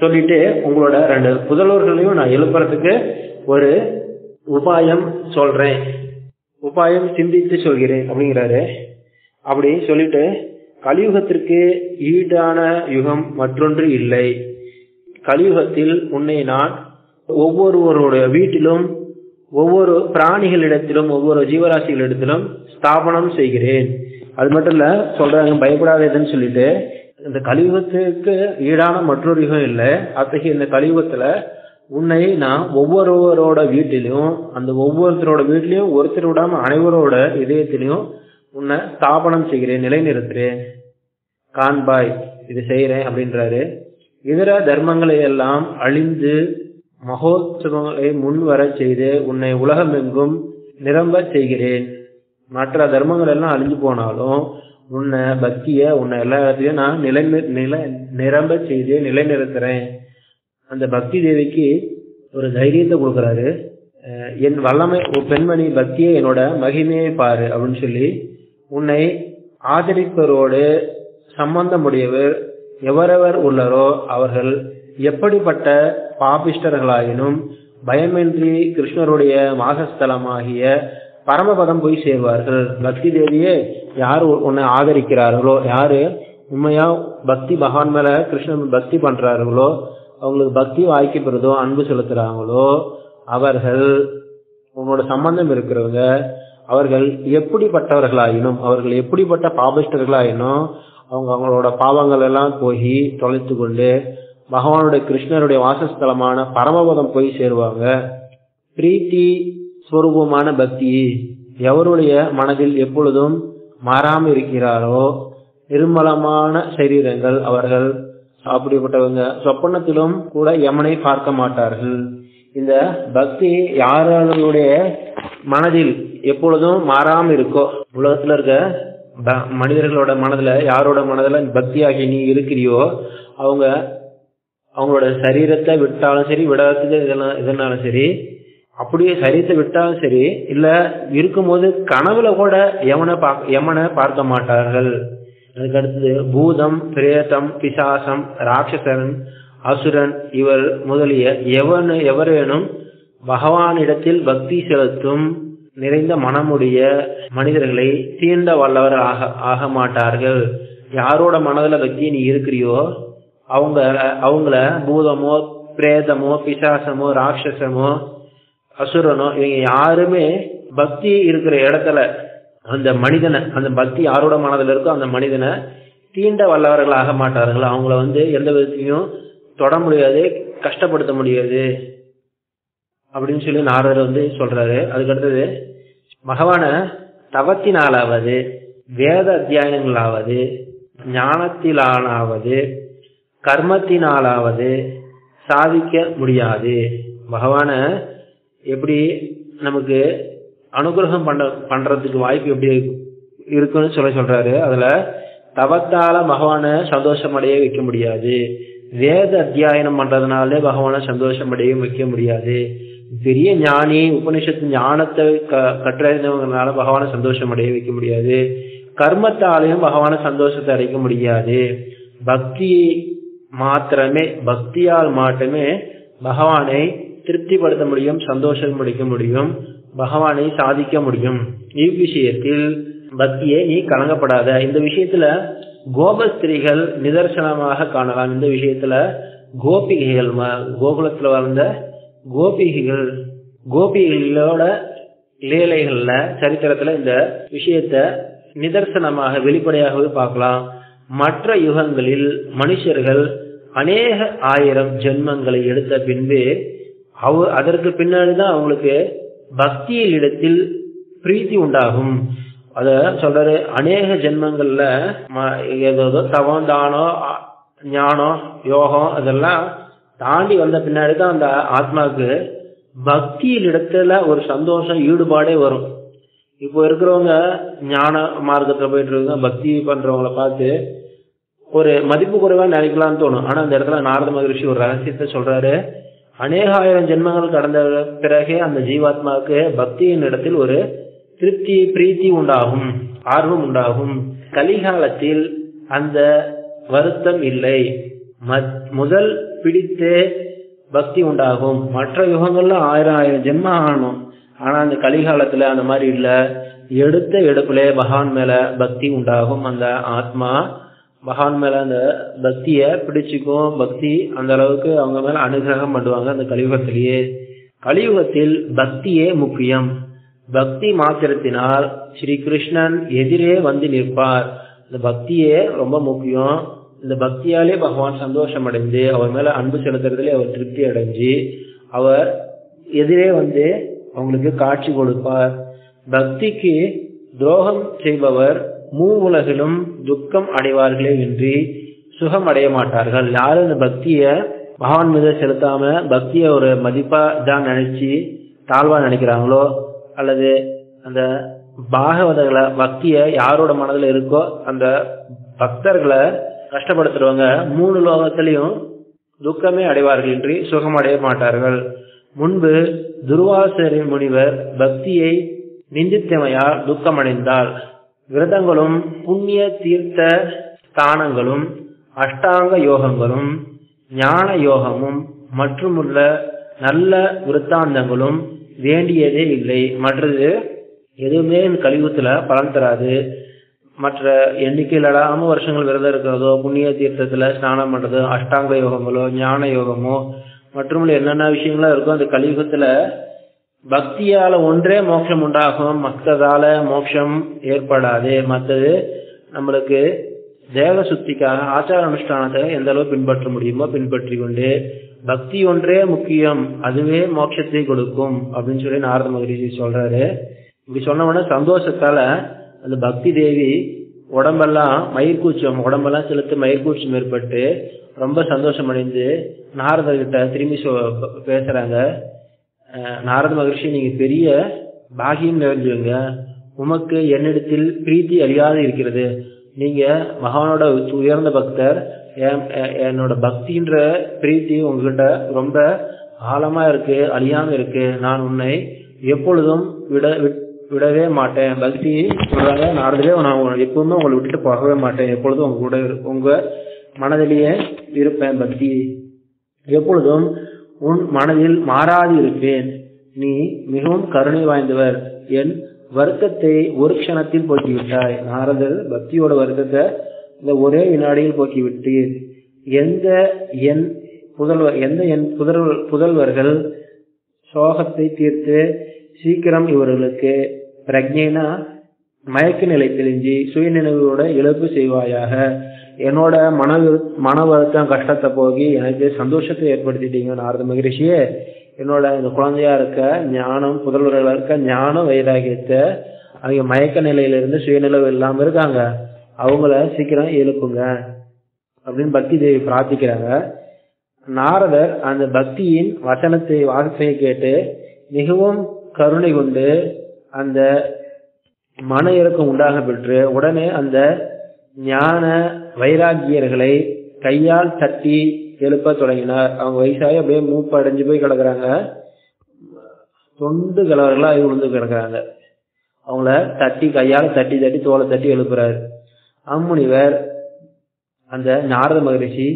சொல்லிட்டு உங்களோட ரெண்டு புதல்வர்களையும் நான் எழுப்புறதுக்கு ஒரு உபாயம் சொல்றேன், உபாயம் சிந்தித்து சொல்கிறேன் அப்படிங்கிறாரு. அப்படி சொல்லிட்டு கலியுகத்திற்கு ஈடான யுகம் மற்றொன்று இல்லை. கலியுகத்தில் உன்னை நான் ஒவ்வொருவருடைய வீட்டிலும் ஒவ்வொரு பிராணிகளிடத்திலும் ஒவ்வொரு ஜீவராசிகளிடத்திலும் ஸ்தாபனம் செய்கிறேன். அது மட்டும் இல்ல சொல்றாங்க பயப்படாதேன்னு சொல்லிட்டு இந்த கலியுகத்திற்கு ஈடான மற்றொரு யுகம் இல்லை. அத்தகைய இந்த கலியுகத்துல உன்னை நான் ஒவ்வொருவரோட வீட்டிலையும் அந்த ஒவ்வொருத்தரோட வீட்லையும் ஒருத்தர் விடாம அனைவரோட இதயத்திலையும் உன்னை ஸ்தாபனம் செய்கிறேன், நிலைநிறுத்துறேன், காண்பாய், இது செய்யறேன் அப்படின்றாரு. இதர தர்மங்களை எல்லாம் அழிந்து மகோத்சவங்களை முன்வர செய்து உன்னை உலகம் எங்கும் நிரம்ப செய்கிறேன். மற்ற தர்மங்கள் எல்லாம் அழிஞ்சு போனாலும் உன்னை பக்திய உன்னை எல்லா இடத்துலையும் நான் நிலை நில நிரம்ப செய்து நிலைநிறுத்துறேன். அந்த பக்தி தேவிக்கு ஒரு தைரியத்தை கொடுக்குறாரு. என் வல்லமை பெண்மணி பக்தியை என்னோட மகிமையை பாரு அப்படின்னு சொல்லி உன்னை ஆதரிப்பவரோடு சம்பந்தமுடையவர் எவரவர் உள்ளரோ அவர்கள் எப்படிப்பட்ட பாபிஷ்டர்களாயினும் பயமின்றி கிருஷ்ணருடைய மாகஸ்தலமாகிய பரமபதம் போய் சேர்வார்கள். பக்தி தேவியே யார் உன்னை ஆதரிக்கிறார்களோ, யாரு உண்மையா பக்தி பகவான் மேல கிருஷ்ணன் பக்தி பண்றார்களோ, அவங்களுக்கு பக்தி வாய்க்கு பெறுதோ, அன்பு செலுத்துறாங்களோ, அவர்கள் உன்னோட சம்பந்தம் இருக்கிறவங்க, அவர்கள் எப்படிப்பட்டவர்களாயினும் அவர்கள் எப்படிப்பட்ட பாபிஷ்டர்களாயினும் அவங்க அவங்களோட பாவங்கள் எல்லாம் போய் தொலைத்து கொண்டு பகவானுடைய கிருஷ்ணருடைய வாசஸ்தலமான பரமபதம் போய் சேருவாங்க. பிரீத்தி ஸ்வரூபமான பக்தி எவருடைய மனதில் எப்பொழுதும் மாறாமல் இருக்கிறாரோ நிர்மலமான சரீரங்கள் அவர்கள் அப்படிப்பட்டவங்க சொப்பனத்திலும் கூட யமனை பார்க்க மாட்டார்கள். இந்த பக்தி யாரவர்களுடைய மனதில் எப்பொழுதும் மாறாம இருக்கோ, உலகத்துல இருக்க மனிதர்களோட மனதுல யாரோட மனதுல பக்தியாகி நீ இருக்கிறியோ அவங்க அவங்களோட சரீரத்தை விட்டாலும் சரி, விடாத இதனாலும் சரி, அப்படியே சரீரத்தை விட்டாலும் சரி, இல்ல இருக்கும்போது கனவுல கூட யமனை யமனை பார்க்க மாட்டார்கள். அதுக்கடுத்தது பூதம், பிரேதம், பிசாசம், ராட்சசன், அசுரன் இவர் முதலிய எவன் எவரேனும் பகவானிடத்தில் பக்தி செலுத்தும் நிறைந்த மனமுடைய மனிதர்களை தீண்ட வல்லவர் ஆக ஆக மாட்டார்கள். யாரோட மனதில் பக்தி நீ இருக்கிறியோ அவங்க அவங்கள பூதமோ பிரேதமோ பிசாசமோ ராட்சசமோ அசுரனோ இவங்க யாருமே பக்தி இருக்கிற இடத்துல அந்த மனிதனை, அந்த பக்தி யாரோட மனதில் இருக்கோ அந்த மனிதனை தீண்ட வல்லவர்கள் ஆக மாட்டார்கள். அவங்கள வந்து எந்த விதத்தையும் தொட முடியாது, கஷ்டப்படுத்த முடியாது அப்படின்னு சொல்லி நாரதர் வந்து சொல்றாரு. அதுக்கடுத்தது பகவான தவத்தினாலாவது, வேத அத்தியாயங்களாவது, ஞானத்தினாலாவது, கர்மத்தினாலாவது சாதிக்க முடியாது. பகவான எப்படி நமக்கு அனுகிரகம் பண்ண பண்றதுக்கு வாய்ப்பு எப்படி இருக்குன்னு சொல்ல சொல்றாரு. அதுல தவத்தால பகவான சந்தோஷம் அடைய வைக்க முடியாது, வேத அத்தியாயனம் பண்றதுனாலே பகவான சந்தோஷம் அடைய வைக்க முடியாது, பெரிய ஞானி உபனிஷத்து ஞானத்தை கற்றறிந்தவங்கனால பகவான சந்தோஷம் அடைய வைக்க முடியாது, கர்மத்தாலையும் பகவான சந்தோஷத்தை அடைக்க முடியாது. பக்தி மாத்திரமே, பக்தியால் மட்டுமே பகவானை திருப்திப்படுத்த முடியும், சந்தோஷம் அடைக்க முடியும், பகவானை சாதிக்க முடியும். இவ்விஷயத்தில் பக்தியை நீ கலங்கப்படாத. இந்த விஷயத்துல கோபஸ்திரீகள் நிதர்சனமாக காணலாம். இந்த விஷயத்துல கோபிகைகள், கோகுலத்துல வாழ்ந்த கோபிகைகள், கோபிகளோட லீலைகள்ல சரித்திரத்துல இந்த விஷயத்த நிதர்சனமாக வெளிப்படையாகவே பார்க்கலாம். மற்ற யுகங்களில் மனுஷர்கள் அநேக ஆயிரம் ஜென்மங்களை எடுத்த பின்பு அவ அதற்கு பின்னாடிதான் அவங்களுக்கு பக்தியில் இடத்தில் பிரீத்தி உண்டாகும். அத சொல்ற அநேக ஜென்மங்கள்ல ஏதோ தவம் தானோ ஞானம் யோகம் அதெல்லாம் தாண்டி வந்த பின்னாடிதான் அந்த ஆத்மாவுக்கு பக்தியில் இடத்துல ஒரு சந்தோஷம் ஈடுபாடே வரும். இப்போ இருக்கிறவங்க ஞான மார்க்கத்துல போயிட்டு இருக்க பக்தி பண்றவங்களை பார்த்து ஒரு மதிப்பு குறைவா நினைக்கலாம்னு தோணும். ஆனா அந்த இடத்துல நாரத மகரிஷி ஒரு ரகசியத்தை சொல்றாரு. அநேக ஆயிரம் ஜென்மங்கள் கடந்த பிறகே அந்த ஜீவாத்மாவுக்கு பக்தியின் இடத்தில் ஒரு திருப்தி பிரீத்தி உண்டாகும், ஆர்வம் உண்டாகும். கலிகாலத்தில் அந்த வருத்தம் இல்லை, முதல் பிடித்து பக்தி உண்டாகும். மற்ற யுகங்கள்ல ஆயிரம் ஆயிரம் ஜென்ம ஆகணும், ஆனா அந்த கலிகாலத்துல அந்த மாதிரி இல்ல. எடுத்த எடுப்புல பகவான் மேல பக்தி உண்டாகும். அந்த ஆத்மா பகவான் மேல அந்த பக்திய பிடிச்சுக்கும். பக்தி அந்த அளவுக்கு அவங்க மேல அனுகிரகம் பண்ணுவாங்க அந்த கலியுகத்திலேயே. கலியுகத்தில் பக்தியே முக்கியம். பக்தி மாத்திரத்தினால் ஸ்ரீ கிருஷ்ணன் எதிரே வந்து நிற்பார். இந்த பக்தியே ரொம்ப முக்கியம். இந்த பக்தியாலே பகவான் சந்தோஷம் அடைந்து அவர் மேல அன்பு செலுத்துறதுல அவர் திருப்தி அடைஞ்சு அவர் எதிரே வந்து அவங்களுக்கு காட்சி கொடுப்பார். பக்திக்கு துரோகம் செய்பவர் மூ உலகிலும் துக்கம் அடைவார்களே இன்றி சுகம் அடைய மாட்டார்கள். யாரும் இந்த பக்திய பகவான் மீது செலுத்தாம பக்திய ஒரு மதிப்பா தான் நினைச்சு தாழ்வா நினைக்கிறாங்களோ, அல்லது அந்த பாகவதர்களை பக்திய யாரோட மனதில் இருக்கோ அந்த பக்தர்களை கஷ்டப்படுத்துறவங்க மூணு லோகத்திலையும் துக்கமே அடைவார்கள் இன்றி சுகம் அடைய மாட்டார்கள். முன்பு துர்வாசரின் முனிவர் பக்தியை நிந்தித்தமையால் துக்கமடைந்தால் விரதங்களும் புண்ணிய தீர்த்த ஸ்தானங்களும் அஷ்டாங்க யோகங்களும் ஞான யோகமும் மற்றும் உள்ள நல்ல விருத்தாந்தங்களும் வேண்டியதே இல்லை. மற்றது எதுவுமே கலியுகத்துல பலன் தராது. மற்ற எண்ணிக்கையில் இல்லாம வருஷங்கள் விரதம் இருக்கிறதோ, புண்ணிய தீர்த்தத்துல ஸ்நானம் பண்றதோ, அஷ்டாங்க யோகங்களோ, ஞான யோகமோ மற்றும் என்னென்ன விஷயங்களா இருக்கோ அந்த கலியுகத்துல பக்தியால ஒன்றே மோட்சம் உண்டாகும், மற்றதால மோட்சம் ஏற்படாது. மற்றது நம்மளுக்கு தேவ சுத்திக்காக ஆச்சார அனுஷ்டானத்தை எந்த அளவு பின்பற்ற முடியுமோ பின்பற்றி கொண்டு பக்தி ஒன்றே முக்கியம், அதுவே மோட்சத்தை கொடுக்கும் அப்படின்னு சொல்லி நாரத மகரிஷி சொல்றாரு. இப்படி சொன்ன சந்தோஷத்தால அந்த பக்தி தேவி உடம்பெல்லாம் மயிர்கூச்சம், உடம்பெல்லாம் செலுத்து மயிர்கூச்சம் ஏற்பட்டு ரொம்ப சந்தோஷம் அடைந்து நாரதர்கிட்ட திரும்பி பேசுறாங்க. நாரத மகரிஷி, நீங்க பெரிய பாகியம் நிறைஞ்சுங்க, உமக்கு என்னிடத்தில் பிரீத்தி அழியாது இருக்கிறது, நீங்க மகானோட உயர்ந்த பக்தர், என்னோட பக்தின்ற பிரீத்தி உங்ககிட்ட ரொம்ப ஆழமா இருக்கு, அழியாம இருக்கு, நான் உன்னை எப்பொழுதும் விட விடவே மாட்டேன். பக்தி சொல்றாங்க நாரதரே, நான் எப்பவுமே உங்களை விட்டுட்டு போகவே மாட்டேன், எப்பொழுதும் உங்க கூட உங்க மனதிலேயே இருப்பேன், பக்தி எப்பொழுதும் உன் மனதில் மாறாது இருப்பேன், நீ மிகவும் கருணை வாய்ந்தவர், என் வருத்தத்தை ஒரு க்ஷணத்தில் போக்கிவிட்டாய். நாரதர் பக்தியோட வருத்தத்தை இந்த ஒரே வினாடியில் போக்கிவிட்டு எந்த என் புதல்வர் எந்த என் புதல்வர் புதல்வர்கள் சோகத்தை தீர்த்து சீக்கிரம் இவர்களுக்கு பிரக்ஞைனா மயக்க நிலை தெளிஞ்சு சுயநினைவோட இழப்பு செய்வாயாக. என்னோட மன மன வருத்தம் கஷ்டத்தை போகி எனக்கு சந்தோஷத்தை ஏற்படுத்திட்டீங்க நாரத மகரிஷியே. என்னோட இந்த குழந்தையா இருக்க ஞானம் புதல்வர்களா இருக்க ஞானம் வைராகியத்தை அவங்க மயக்க நிலையிலிருந்து சுயநிலவு இல்லாம இருக்காங்க, அவங்கள சீக்கிரம் எழுப்புங்க அப்படின்னு பக்தி தேவி பிரார்த்திக்கிறாங்க. நாரதர் அந்த பக்தியின் வசனத்தை வார்த்தையை கேட்டு மிகவும் கருணை கொண்டு அந்த மன இறக்கம் உண்டாக பெற்று உடனே அந்த ஞான வைராகியர்களை கையால் தட்டி எழுப்ப தொடங்கினார். அவங்க வயசாகி அப்படியே மூப்பு அடைஞ்சு போய் கிடக்குறாங்க, தொண்டு கலவர்களா விழுந்து கிடக்குறாங்க. அவங்கள தட்டி கையால் தட்டி தட்டி தோலை தட்டி எழுப்புறாரு. அம்முனிவர் அந்த நாரத மகரிஷி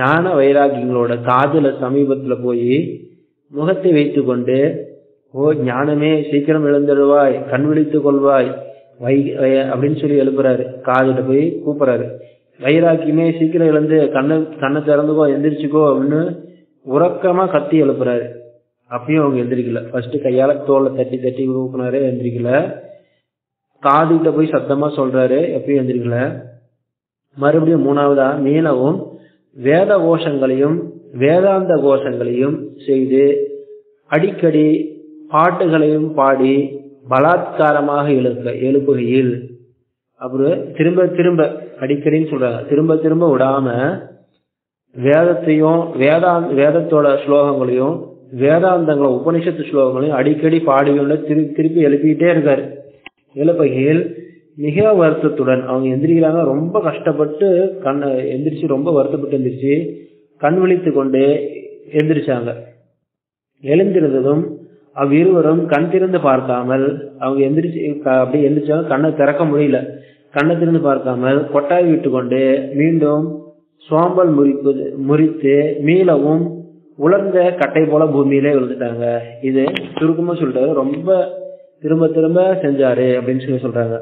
ஞான வைராகியங்களோட காதல சமீபத்துல போய் முகத்தை வைத்து கொண்டு, ஓ ஞானமே சீக்கிரம் எழுந்துடுவாய், கண் விழித்துக் கொள்வாய் வை அப்படின்னு சொல்லி எழுப்புறாரு. காதுல போய் கூப்பிடுறாரு, வைராக்கியமே சீக்கிரம் எழுந்து கண்ணை கண்ணை திறந்துக்கோ எந்திரிச்சுக்கோ அப்படின்னு உறக்கமா கத்தி எழுப்புறாரு. அப்பயும் அவங்க எந்திரிக்கல. ஃபர்ஸ்ட் கையால தோலை தட்டி தட்டி கூப்பினாரு, எந்திரிக்கல. காதுகிட்ட போய் சத்தமா சொல்றாரு, எப்பயும் எந்திரிக்கல. மறுபடியும் மூணாவதா மீனவும் வேத கோஷங்களையும் வேதாந்த கோஷங்களையும் செய்து அடிக்கடி பாட்டுகளையும் பாடி பலாத்காரமாக எழுப்ப எழுப்புகையில் அப்புறம் திரும்ப திரும்ப அடிக்கடின்னு சொல்றாங்க. திரும்ப திரும்ப விடாம வேதத்தையும் வேதா வேதத்தோட ஸ்லோகங்களையும் வேதாந்தங்கள உபனிஷத்து ஸ்லோகங்களையும் அடிக்கடி பாடிக்கொண்டு திரு திருப்பி எழுப்பிக்கிட்டே இருக்காரு. எழுப்புகையில் மிக வருத்தத்துடன் அவங்க எந்திரிக்கிறாங்க. ரொம்ப கஷ்டப்பட்டு கண் எந்திரிச்சு ரொம்ப வருத்தப்பட்டு எந்திரிச்சு கண் விழித்து கொண்டு எந்திரிச்சாங்க. எழுந்திருந்ததும் அவ்விருவரும் கண் திறந்து பார்க்காமல் அவங்க எந்திரிச்சு அப்படி எந்திரிச்சாங்க. கண்ணை திறக்க முடியல. கண்ணை திறந்து பார்க்காமல் கொட்டாய் விட்டு கொண்டு மீண்டும் சோம்பல் முறிப்பு முறித்து மீளவும் உலர்ந்த கட்டை போல பூமியிலே விழுந்துட்டாங்க. இது சுருக்கமா சொல்லிட்டாரு, ரொம்ப திரும்ப திரும்ப செஞ்சாரு அப்படின்னு சொல்லி சொல்றாங்க.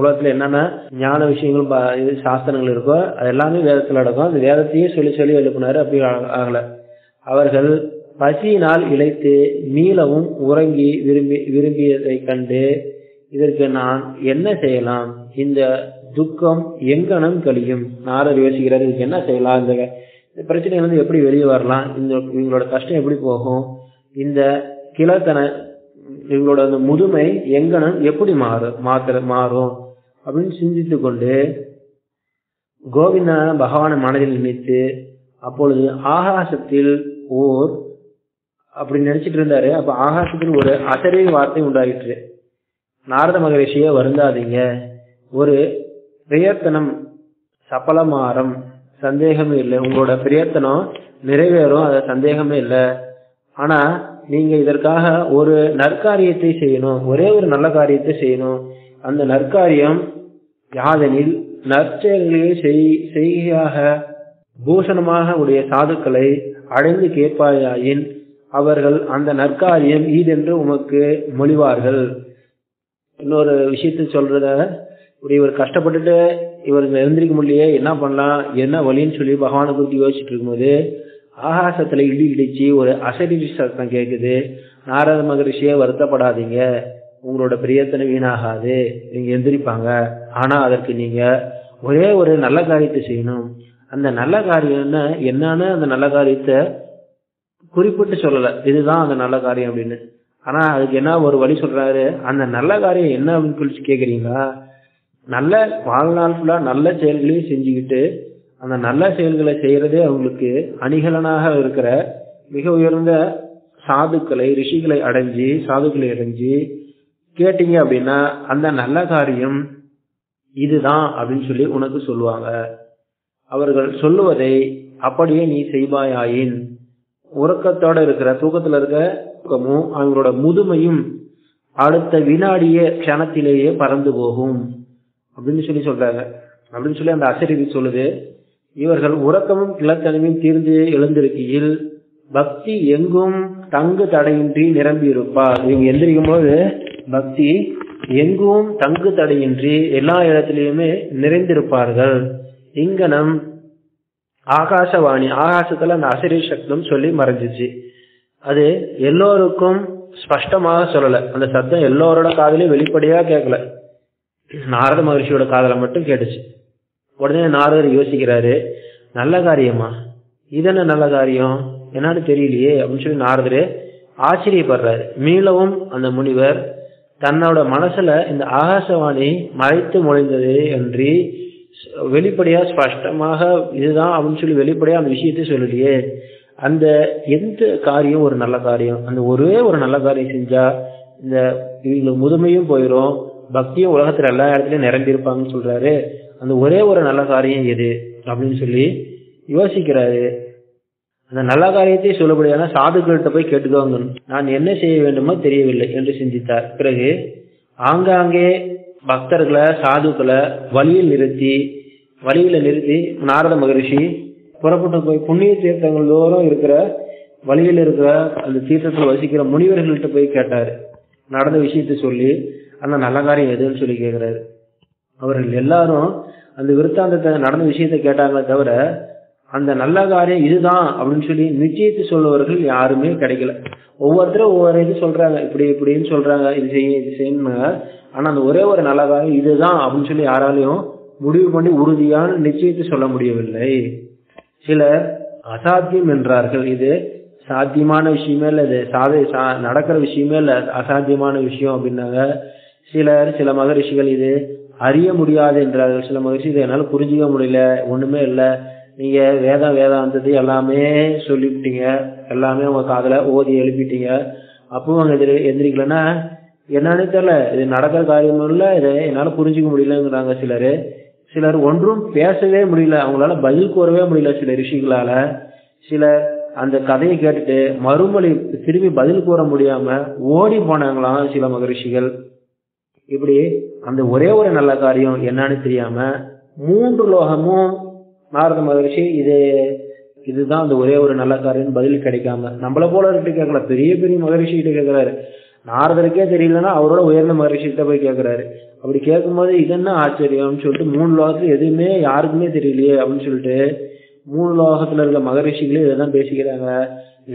உலகத்துல என்னென்ன ஞான விஷயங்கள் சாஸ்திரங்கள் இருக்கோ அது எல்லாமே வேதத்துல அடக்கும். அந்த வேதத்தையே சொல்லி சொல்லி எழுப்பினாரு, அப்படி ஆகல. அவர்கள் பசியினால் இழைத்து மீளவும் உறங்கி விரும்பி விரும்பியதை கண்டு இதற்கு நான் என்ன செய்யலாம், இந்த துக்கம் எங்கனம் கழியும். நாரர் யோசிக்கிறார், இதுக்கு என்ன செய்யலாம், இந்த பிரச்சனைகள் வந்து எப்படி வெளியே வரலாம், இந்த இவங்களோட கஷ்டம் எப்படி போகும், இந்த கிழத்தன இவங்களோட அந்த முதுமை எங்கனம் எப்படி மாறும் மாத்திர மாறும் அப்படின்னு சிந்தித்து கொண்டு கோவிந்த பகவான மனதில் நினைத்து அப்பொழுது ஆகாசத்தில் ஓர் அப்படின்னு நினைச்சிட்டு இருந்தாரு. அப்ப ஆகாசத்தில் ஒரு அசரே வார்த்தை உண்டாயிற்று, நாரத மகரிஷிய வருந்தாதீங்க, ஒரு பிரயத்தனம் சபலமாறும், சந்தேகமே இல்லை, உங்களோட பிரயத்தனம் நிறைவேறும், அது சந்தேகமே இல்லை. ஆனா நீங்க இதற்காக ஒரு நற்காரியத்தை செய்யணும், ஒரே ஒரு நல்ல காரியத்தை செய்யணும். அந்த நற்காரியம் யாதெனில் நற்செயல்களை செய்கையாக பூஷணமாக உடைய சாதுக்களை அடைந்து கேட்பாயாயின் அவர்கள் அந்த நற்காரியம் ஈதென்று உமக்கு மொழிவார்கள். இன்னொரு விஷயத்த சொல்றத இவர் கஷ்டப்பட்டுட்டு இவருக்கு எழுந்திருக்க முடியலையே, என்ன பண்ணலாம் என்ன வழின்னு சொல்லி பகவானை குறித்து யோசிச்சுட்டு இருக்கும்போது ஆகாசத்துல இடி இடிச்சு ஒரு அசரீரி சத்தம் கேக்குது. நாரத மகரிஷியே வருத்தப்படாதீங்க, உங்களோட பிரியத்தனை வீணாகாது, நீங்க எந்திரிப்பாங்க. ஆனா அதற்கு நீங்க ஒரே ஒரு நல்ல காரியத்தை செய்யணும். அந்த நல்ல காரியம்னா என்னன்னு அந்த நல்ல காரியத்தை குறிப்பிட்டு சொல்லல, இதுதான் அந்த நல்ல காரியம் அப்படின்னு. ஆனா அதுக்கு என்ன ஒரு வழி சொல்றாரு, அந்த நல்ல காரியம் என்ன அப்படின்னு சொல்லி கேக்குறீங்களா, நல்ல வாழ்நாள் ஃபுல்லா நல்ல செயல்களையும் செஞ்சுக்கிட்டு அந்த நல்ல செயல்களை செய்யறதே அவங்களுக்கு அணிகலனாக இருக்கிற மிக உயர்ந்த சாதுக்களை ரிஷிகளை அடைஞ்சு சாதுக்களை அடைஞ்சு கேட்டீங்க அப்படின்னா அந்த நல்ல காரியம் இதுதான் அப்படின்னு சொல்லி உனக்கு சொல்லுவாங்க. அவர்கள் சொல்லுவதை அப்படியே நீ செய்வாயாயின் உறக்கத்தோட இருக்கிற தூக்கத்துல இருக்கமும் அவங்களோட முதுமையும் அடுத்த வினாடியே க்ஷணத்திலேயே பறந்து போகும் அப்படின்னு சொல்லி சொல்றாங்க. அப்படின்னு சொல்லி அந்த அசரீரி சொல்லுது, இவர்கள் உறக்கமும் கிளத்தனமும் தீர்ந்து எழுந்திருக்கையில் பக்தி எங்கும் தங்கு தடையின்றி நிரம்பி இருப்பார். இவங்க எந்திரிக்கும் போது பக்தி எங்கும் தங்கு தடையின்றி எல்லா இடத்திலயுமே நிறைந்திருப்பார்கள். இங்கனம் ஆகாசவாணி, ஆகாசத்துல அந்த அசிரி சப்தம் சொல்லி மறைஞ்சிச்சு. அது எல்லோருக்கும் ஸ்பஷ்டமாக சொல்லல, அந்த சப்தம் எல்லோரோட காதலையும் வெளிப்படையா கேட்கல, நாரத மகர்ஷியோட காதல மட்டும் கேட்டுச்சு. உடனே நாரதர் யோசிக்கிறாரு, நல்ல காரியமா, இது என்ன நல்ல காரியம் என்னன்னு தெரியலையே அப்படின்னு சொல்லி நாரதரு ஆச்சரியப்படுறாரு. மீளவும் அந்த முனிவர் தன்னோட மனசுல இந்த ஆகாசவாணி மறைத்து மொழிந்தது என்று வெளிப்படையா ஸ்பஷ்டமாக இதுதான் அப்படின்னு சொல்லி வெளிப்படையா அந்த விஷயத்தை சொல்லலையே, அந்த எந்த காரியம் ஒரு நல்ல காரியம், அந்த ஒரே ஒரு நல்ல காரியம் செஞ்சா இந்த இவங்களுக்கு முதுமையும் போயிடும், பக்தியும் உலகத்துல எல்லா இடத்துலயும் நிரம்பியிருப்பாங்கன்னு சொல்றாரு. அந்த ஒரே ஒரு நல்ல காரியம் எது அப்படின்னு சொல்லி யோசிக்கிறாரு. அந்த நல்ல காரியத்தை சொல்லபடியான சாதுக்கிட்ட போய் கேட்டுக்கோங்க, நான் என்ன செய்ய வேண்டுமோ தெரியவில்லை என்று சிந்தித்தார். பிறகு ஆங்காங்கே பக்தர்களை சாதுக்களை வழியில் நிறுத்தி வழியில நிறுத்தி நாரத மகரிஷி புறப்பட்டு போய் புண்ணிய தீர்த்தங்கள் தோறும் இருக்கிற வழியில் இருக்கிற அந்த தீர்த்தத்தில் வசிக்கிற முனிவர்கள்ட்ட போய் கேட்டாரு. நடந்த விஷயத்த சொல்லி அந்த நல்ல காரியம் எதுன்னு சொல்லி கேட்கிறாரு. அவர்கள் எல்லாரும் அந்த விருத்தாந்தத்தை நடந்த விஷயத்த கேட்டாங்களே தவிர அந்த நல்ல காரியம் இதுதான் அப்படின்னு சொல்லி நிச்சயத்து சொல்லுவவர்கள் யாருமே கிடைக்கல. ஒவ்வொருத்தரும் ஒவ்வொரு இது சொல்றாங்க, இப்படி இப்படின்னு சொல்றாங்க, இது செய்ய இது செய்யணுங்க. ஆனா அந்த ஒரே ஒரு நல்ல காரியம் இதுதான் அப்படின்னு சொல்லி யாராலையும் முடிவு பண்ணி உறுதியான நிச்சயத்தை சொல்ல முடியவில்லை. சில அசாத்தியம் என்றார்கள், இது சாத்தியமான விஷயமே இல்லை, இது சாதை நடக்கிற விஷயமே இல்லை, அசாத்தியமான விஷயம் அப்படின்னாங்க. சிலர் சில மகரிஷிகள் இது அறிய முடியாது என்றார்கள், சில மகரிஷி இதை என்னால் புரிஞ்சிக்க முடியல, ஒண்ணுமே இல்லை, நீங்க வேதா வேதாந்தது எல்லாமே சொல்லிவிட்டீங்க, எல்லாமே உங்க காதல ஓதி எழுப்பிட்டீங்க, அப்பவும் அவங்க எதிர எதிரிக்கலன்னா என்னன்னு தெரியல, இது நடக்கிற காரியமும் இல்லை, இதை என்னால புரிஞ்சிக்க முடியலங்கிறாங்க சிலரு. சிலர் ஒன்றும் பேசவே முடியல, அவங்களால பதில் கூறவே முடியல சில ரிஷிகளால. சிலர் அந்த கதையை கேட்டுட்டு மறுமொழி திரும்பி பதில் கூற முடியாம ஓடி போனாங்களாம் சில மகரிஷிகள். இப்படி அந்த ஒரே ஒரு நல்ல காரியம் என்னன்னு தெரியாம மூன்று லோகமும் நாரத மகரிஷி இது இதுதான் அந்த ஒரே ஒரு நல்ல காரியம் பதில் கிடைக்காம நம்மள போல கிட்ட கேட்கல, பெரிய பெரிய மகரிஷி கிட்ட கேட்கிறாரு. நாரதருக்கே தெரியலன்னா அவரோட உயர்ந்த மகரிஷி கிட்ட போய் கேட்கிறாரு. அப்படி கேட்கும்போது இது என்ன ஆச்சரியம்னு சொல்லிட்டு மூணு லோகத்துல எதுவுமே யாருக்குமே தெரியலையே அப்படின்னு சொல்லிட்டு மூணு லோகத்துல இருக்க மகரிஷிகளே இதைதான் பேசிக்கிறாங்க.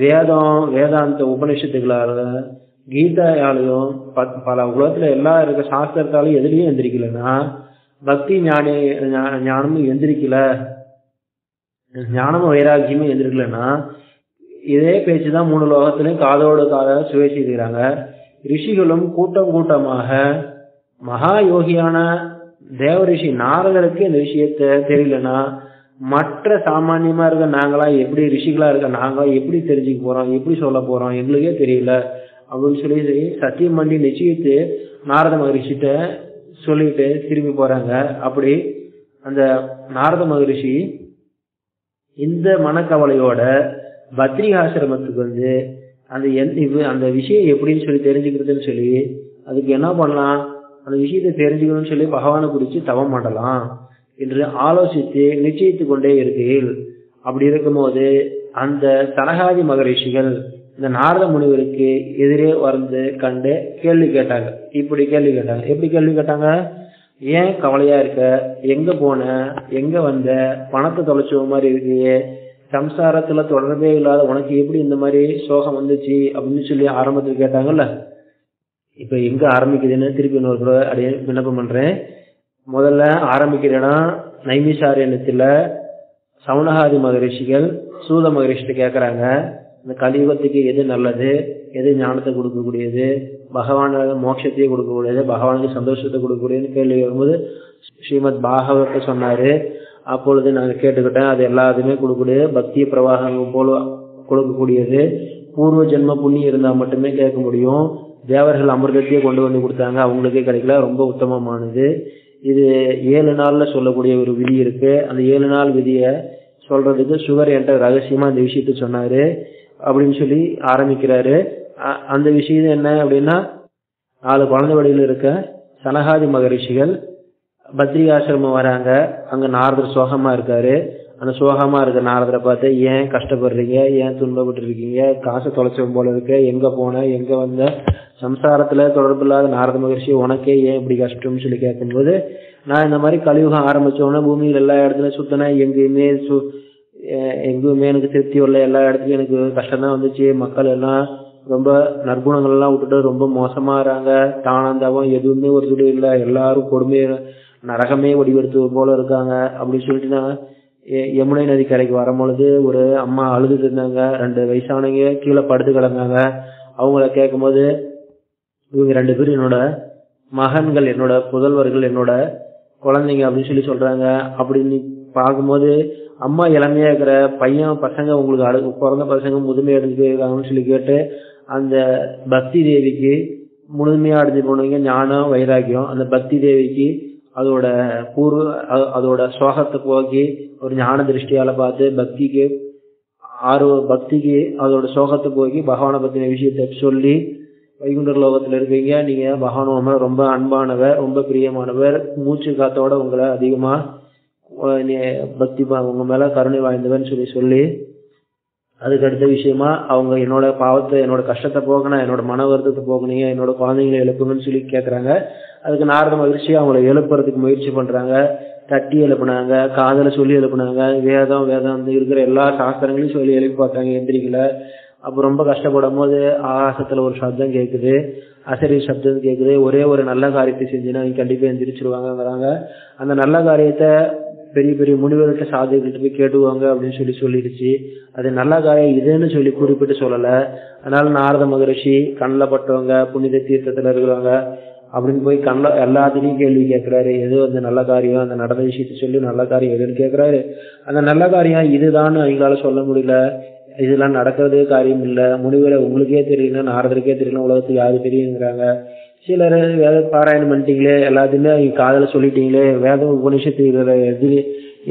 வேதம் வேதாந்த உபநிஷத்துக்களால கீதையாலையும் பல உலகத்துல எல்லா இருக்க சாஸ்திரத்தாலும் எதுலையும் எந்திரிக்கலன்னா பக்தி ஞானி ஞானமும் எந்திரிக்கல, ஞானமும் வைராகியமும் எந்திரிக்கலன்னா இதே பேச்சுதான் மூணு லோகத்திலையும் காதோடு காத சுவை செய்கிறாங்க. ரிஷிகளும் கூட்டம் கூட்டமாக மகா யோகியான தேவ ரிஷி நாரதருக்கு இந்த விஷயத்த தெரியலன்னா மற்ற சாமானியமா இருக்க நாங்களா எப்படி ரிஷிகளா இருக்க நாங்களா எப்படி தெரிஞ்சுக்க போறோம், எப்படி சொல்ல போறோம், எங்களுக்கே தெரியல அப்படின்னு சொல்லி சத்தியம் பண்ணி நிச்சயித்து நாரத மகரிஷிட்ட சொல்லிட்டு திரும்பி போறாங்க. அப்படி அந்த நாரத மகரிஷி இந்த மனக்கவலையோட பத்ரிகாசிரமத்துக்கு வந்து அந்த அந்த விஷயம் எப்படின்னு சொல்லி தெரிஞ்சுக்கிறதுன்னு சொல்லி அதுக்கு என்ன பண்ணலாம், அந்த விஷயத்தை தெரிஞ்சுக்கணும்னு சொல்லி பகவானை குறிச்சு தவம் பண்ணலாம் என்று ஆலோசித்து நிச்சயித்து கொண்டே இருக்கையில் அப்படி இருக்கும்போது அந்த தனகாதி மகரிஷிகள் இந்த நாரத முனிவருக்கு எதிரே வந்து கண்டு கேள்வி கேட்டாங்க. இப்படி கேள்வி கேட்டாங்க, எப்படி கேள்வி கேட்டாங்க, ஏன் கவலையா இருக்க, எங்க போன, எங்க வந்த, பணத்தை தொலைச்ச மாதிரி இருக்கியே, சம்சாரத்துல தொடர்பே இல்லாத உனக்கு எப்படி இந்த மாதிரி சோகம் வந்துச்சு அப்படின்னு சொல்லி ஆரம்பத்தில் கேட்டாங்கல்ல. இப்ப எங்க ஆரம்பிக்குதுன்னு திருப்பி இன்னொரு கூட அப்படியே விண்ணப்பம் பண்றேன். முதல்ல ஆரம்பிக்கிறேன்னா நைமிஷாரண்யத்துல சவுனகாதி மகரிஷிகள் சூத மகரிஷிட்டு கேட்கறாங்க, இந்த கலியுகத்துக்கு எது நல்லது, எது ஞானத்தை கொடுக்கக்கூடியது, பகவான மோட்சத்தையே கொடுக்கக்கூடியது, பகவானுக்கு சந்தோஷத்தை கொடுக்கக்கூடியதுன்னு கேள்வி வரும்போது ஸ்ரீமத் பாகவத்தை சொன்னாரு. அப்பொழுது நாங்க கேட்டுக்கிட்டேன், அது எல்லாத்துமே கொடுக்கக்கூடியது, பக்தி பிரவாகம் போல கொடுக்கக்கூடியது, பூர்வ ஜென்ம புண்ணியம் இருந்தா மட்டுமே கேட்க முடியும், தேவர்கள் அமிர்தத்தையே கொண்டு வந்து கொடுத்தாங்க, அவங்களுக்கே கிடைக்கல, ரொம்ப உத்தமமானது, இது ஏழு நாள்ல சொல்லக்கூடிய ஒரு விதி இருக்கு, அந்த ஏழு நாள் விதிய சொல்றதுக்கு சுகர் என்ற ரகசியமா இந்த விஷயத்த சொன்னாரு அப்படின்னு சொல்லி ஆரம்பிக்கிறாரு. அந்த விஷயம் என்ன அப்படின்னா நாலு குழந்தை வழியில் இருக்க சனகாதி மகரிஷிகள் பத்ரிகாசிரமம் வராங்க. அங்க நாரதர் சோகமா இருக்காரு. அந்த சோகமா இருக்க நாரதரை பார்த்து ஏன் கஷ்டப்படுறீங்க, ஏன் துன்பப்பட்டு இருக்கீங்க, காசை தொலைச்சவன் போல இருக்க, எங்க போன, எங்க வந்த, சம்சாரத்துல தொடர்பு இல்லாத நாரத மகரிஷி உனக்கே ஏன் இப்படி கஷ்டம்னு சொல்லி கேட்கும் போது, நான் இந்த மாதிரி கலியுகம் ஆரம்பிச்சோன்னா பூமியில் எல்லா இடத்துலயும் சுத்தினேன், எங்கேயுமே எங்குமே எனக்கு திருப்தி உள்ள எல்லா இடத்துலையும் எனக்கு கஷ்டம் தான் வந்துச்சு. மக்கள் எல்லாம் ரொம்ப நற்குணங்கள்லாம் விட்டுட்டு ரொம்ப மோசமாகறாங்க. தானந்தாவும் எதுவுமே ஒரு துளி இல்லை, எல்லாரும் கொடுமையை நரகமே வடிவெடுத்து போல இருக்காங்க அப்படின்னு சொல்லிட்டு தான் யமுனை நதி கரைக்கு வரும்பொழுது ஒரு அம்மா அழுதுட்டு இருந்தாங்க. ரெண்டு வயசானவங்க கீழே படுத்து கிடந்தாங்க. அவங்கள கேட்கும் போது இவங்க ரெண்டு பேரும் என்னோட மகன்கள், என்னோட புதல்வர்கள், என்னோட குழந்தைங்க அப்படின்னு சொல்லி சொல்றாங்க. அப்படின்னு பார்க்கும்போது அம்மா இளமையா இருக்கிற பையன் பசங்க உங்களுக்கு அழகு பிறந்த பசங்க முதுமையா அடைஞ்சு போயிருக்காங்கன்னு சொல்லி கேட்டு அந்த பக்தி தேவிக்கு முழுமையா அடைஞ்சு போனவங்க ஞானம் வைராகியம். அந்த பக்தி தேவிக்கு அதோட பூர்வ அதோட சோகத்தை போக்கி ஒரு ஞான திருஷ்டியால பார்த்து பக்திக்கு ஆர்வ பக்திக்கு அதோட சோகத்தை போக்கி பகவானை பத்தின விஷயத்தை சொல்லி வைகுண்டர் லோகத்துல இருக்கீங்க. நீங்க பகவானோட ரொம்ப அன்பானவர், ரொம்ப பிரியமானவர், மூச்சு காத்தோட உங்களை அதிகமா பக்தி உங்க மேல கருணை வாய்ந்தவன்னு சொல்லி சொல்லி அதுக்கு அடுத்த விஷயமா அவங்க என்னோட பாவத்தை என்னோட கஷ்டத்தை போக்கணும், என்னோட மன வருத்தத்தை போக்கணுங்க, என்னோட குழந்தைங்களை எழுப்புங்கன்னு சொல்லி கேட்கறாங்க. அதுக்கு நாரத மகிழ்ச்சி அவங்களை எழுப்புறதுக்கு முயற்சி பண்றாங்க. தட்டி எழுப்புனாங்க, காதலை சொல்லி எழுப்புனாங்க, வேதம் வேதம் வந்து இருக்கிற எல்லா சாஸ்திரங்களையும் சொல்லி எழுப்பி பார்த்தாங்க, எந்திரிக்கல. அப்போ ரொம்ப கஷ்டப்படும் போது ஆகாசத்துல ஒரு சப்தம் கேட்குது, அசரீர் சப்தம் கேட்குது. ஒரே ஒரு நல்ல காரியத்தை செஞ்சுன்னா அவங்க கண்டிப்பா எந்திரிச்சிருவாங்கிறாங்க. அந்த நல்ல காரியத்தை பெரிய பெரிய முனிவர்கிட்ட சாதிக்கிட்டு போய் கேட்டுவாங்க அப்படின்னு சொல்லி சொல்லிடுச்சு. அது நல்ல காரியம் இதுன்னு சொல்லி குறிப்பிட்டு சொல்லலை. அதனால நாரத மகரிஷி கண்ணில் பட்டவங்க புனித தீர்த்தத்தில் இருக்கிறவங்க அப்படின்னு போய் கண்ணில் எல்லாத்துலேயும் கேள்வி கேட்குறாரு. எது அந்த நல்ல காரியம், அந்த நடந்த விஷயத்தை சொல்லி நல்ல காரியம் எதுன்னு கேட்குறாரு. அந்த நல்ல காரியம் இதுதான்னு அவங்களால சொல்ல முடியல. இதெல்லாம் நடக்கிறதே காரியம் இல்லை, முனிவரை உங்களுக்கே தெரியல, நாரதருக்கே தெரியல, உலகத்துக்கு யாரு தெரியுங்கிறாங்க. சிலர் வேத பாராயணம் பண்ணிட்டீங்களே, எல்லாத்தையுமே காதில் சொல்லிட்டீங்களே, வேதம் உபநிஷத்து எதிரி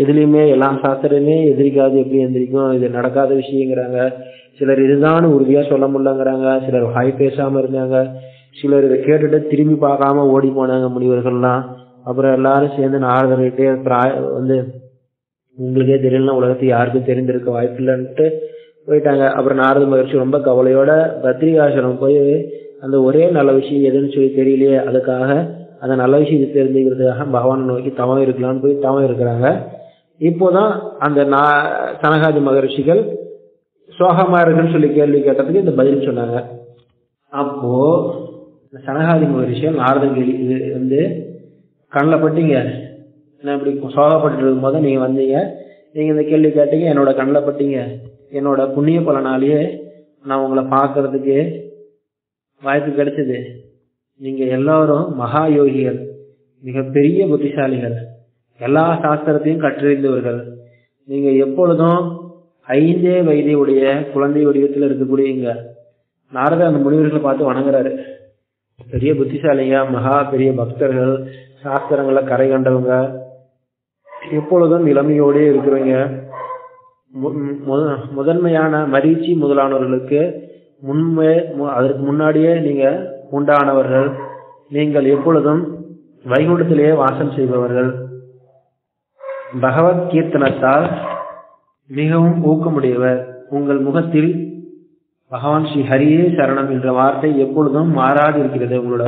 எதுலையுமே எல்லா சாஸ்திரமே எதிரிக்காது, எப்படி எந்திரிக்கும், இது நடக்காத விஷயங்கிறாங்க. சிலர் இதுதான் உறுதியா சொல்ல முடியலங்கிறாங்க. சிலர் வாய் பேசாம இருந்தாங்க. சிலர் இதை கேட்டுட்டு திரும்பி பார்க்காம ஓடி போனாங்க முனிவர்கள்லாம். அப்புறம் எல்லாரும் சேர்ந்து நாரதர்கிட்டே வந்து உங்களுக்கே தெரியலன்னா உலகத்துக்கு யாருக்கும் தெரிந்திருக்க வாய்ப்பு இல்லைன்ட்டு போயிட்டாங்க. அப்புறம் நாரத மகிழ்ச்சி ரொம்ப கவலையோட பத்ரிகாசனம் போய் அந்த ஒரே நல்ல விஷயம் எதுன்னு சொல்லி தெரியலையே, அதுக்காக அந்த நல்ல விஷயம் தெரிஞ்சுக்கிறதுக்காக பகவானை நோக்கி தவம் இருக்கலான்னு போய் தவம் இருக்கிறாங்க. இப்போதான் அந்த நா சனகாதி மகரிஷிகள் சோகமா இருக்குன்னு சொல்லி கேள்வி கேட்டதுக்கு இந்த பதில் சொன்னாங்க. அப்போ சனகாதி மகரிஷிகள் நாரதன் கேள்வி இது வந்து கண்ணில் பட்டீங்க, நான் இப்படி சோகப்பட்டு இருக்கும் போது நீங்க வந்தீங்க, நீங்க இந்த கேள்வி கேட்டீங்க, என்னோட கண்ணில் பட்டீங்க, என்னோட புண்ணிய பலனாலேயே நான் உங்களை பார்க்கறதுக்கு வாய்ப்பு கிடைச்சது. நீங்க எல்லாரும் மகா யோகிகள், மிகப்பெரிய புத்திசாலிகள், எல்லா சாஸ்திரத்தையும் கற்றறிந்தவர்கள், நீங்க எப்பொழுதும் ஐந்தே வயதையுடைய குழந்தை வடிவத்தில் இருக்கக்கூடியவங்க. நாரத அந்த முனிவர்களை பார்த்து வணங்குறாரு. பெரிய புத்திசாலியா, மகா பெரிய பக்தர்கள், சாஸ்திரங்களை கரை கண்டவங்க, எப்பொழுதும் இளமையோடே இருக்கிறவங்க, முதன்மையான மரீச்சி முதலானவர்களுக்கு முன்மே அதற்கு முன்னாடியே நீங்க உண்டானவர்கள், நீங்கள் எப்பொழுதும் வைகுண்டத்திலேயே வாசம் செய்பவர்கள், பகவத் கீர்த்தனத்தால் மிகவும் ஊக்கமுடையவர், உங்கள் முகத்தில் பகவான் ஸ்ரீ ஹரியே சரணம் என்ற வார்த்தை எப்பொழுதும் மாறாது இருக்கிறது. உங்களோட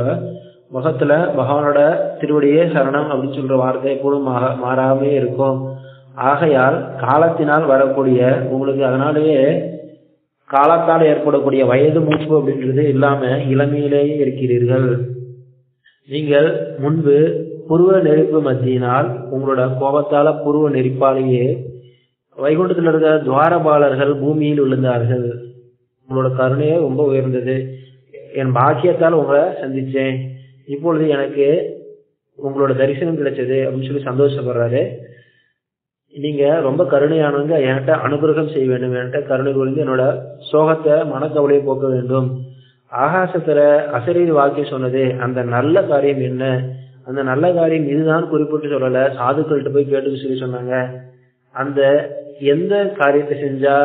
முகத்துல பகவானோட திருவடியே சரணம் அப்படின்னு சொல்ற வார்த்தை எப்பொழுதும் மாறாமே இருக்கும். ஆகையால் காலத்தினால் வரக்கூடிய உங்களுக்கு அதனாலேயே காலத்தால் ஏற்படக்கூடிய வயது மூப்பு அப்படின்றது இல்லாம இளமையிலேயே இருக்கிறீர்கள். நீங்கள் முன்பு புருவ நெருப்பு மத்தியினால் உங்களோட கோபத்தால புருவ நெருப்பாலேயே வைகுண்டத்தில் இருக்கிற துவாரபாலர்கள் பூமியில் விழுந்தார்கள். உங்களோட கருணையே ரொம்ப உயர்ந்தது. என் பாக்கியத்தால் உங்களை சந்திச்சேன், இப்பொழுது எனக்கு உங்களோட தரிசனம் கிடைச்சது அப்படின்னு சொல்லி சந்தோஷப்படுறாரு. நீங்க ரொம்ப கருணையானவங்க, என்கிட்ட அனுகிரகம் செய்ய வேண்டும், என்கிட்ட கருணை புரிந்து என்னோட சோகத்தை மனக்கவலையை போக்க வேண்டும். ஆகாசத்துல அசரீர் வாக்கியம் சொன்னது அந்த நல்ல காரியம் என்ன, அந்த நல்ல காரியம் இதுதான் குறிப்பிட்டு சொல்லல, சாதுக்கள்கிட்ட போய் கேட்டு சொல்லி சொன்னாங்க. அந்த எந்த காரியத்தை செஞ்சா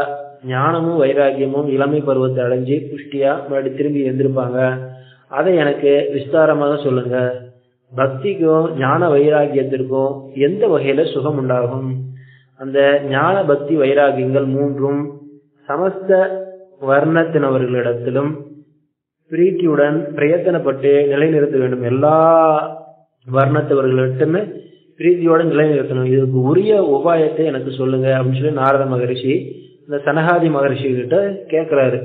ஞானமும் வைராகியமும் இளமை பருவத்தை அடைஞ்சு புஷ்டியா மறுபடி திரும்பி எழுந்திருப்பாங்க, அதை எனக்கு விஸ்தாரமாக சொல்லுங்க. பக்திக்கும் ஞான வைராகியத்திற்கும் எந்த வகையில சுகம் உண்டாகும், அந்த ஞான பக்தி வைராகியங்கள் மூன்றும் சமஸ்த வர்ணத்தினவர்களிடத்திலும் பிரீத்தியுடன் பிரயத்தனப்பட்டு நிலைநிறுத்த வேண்டும். எல்லா வர்ணத்தவர்களிடத்துமே பிரீதியோட நிலைநிறுத்தணும். இதுக்கு உரிய உபாயத்தை எனக்கு சொல்லுங்க அப்படின்னு சொல்லி நாரத மகரிஷி இந்த சனகாதி மகரிஷி கிட்ட கேட்கிறாரு.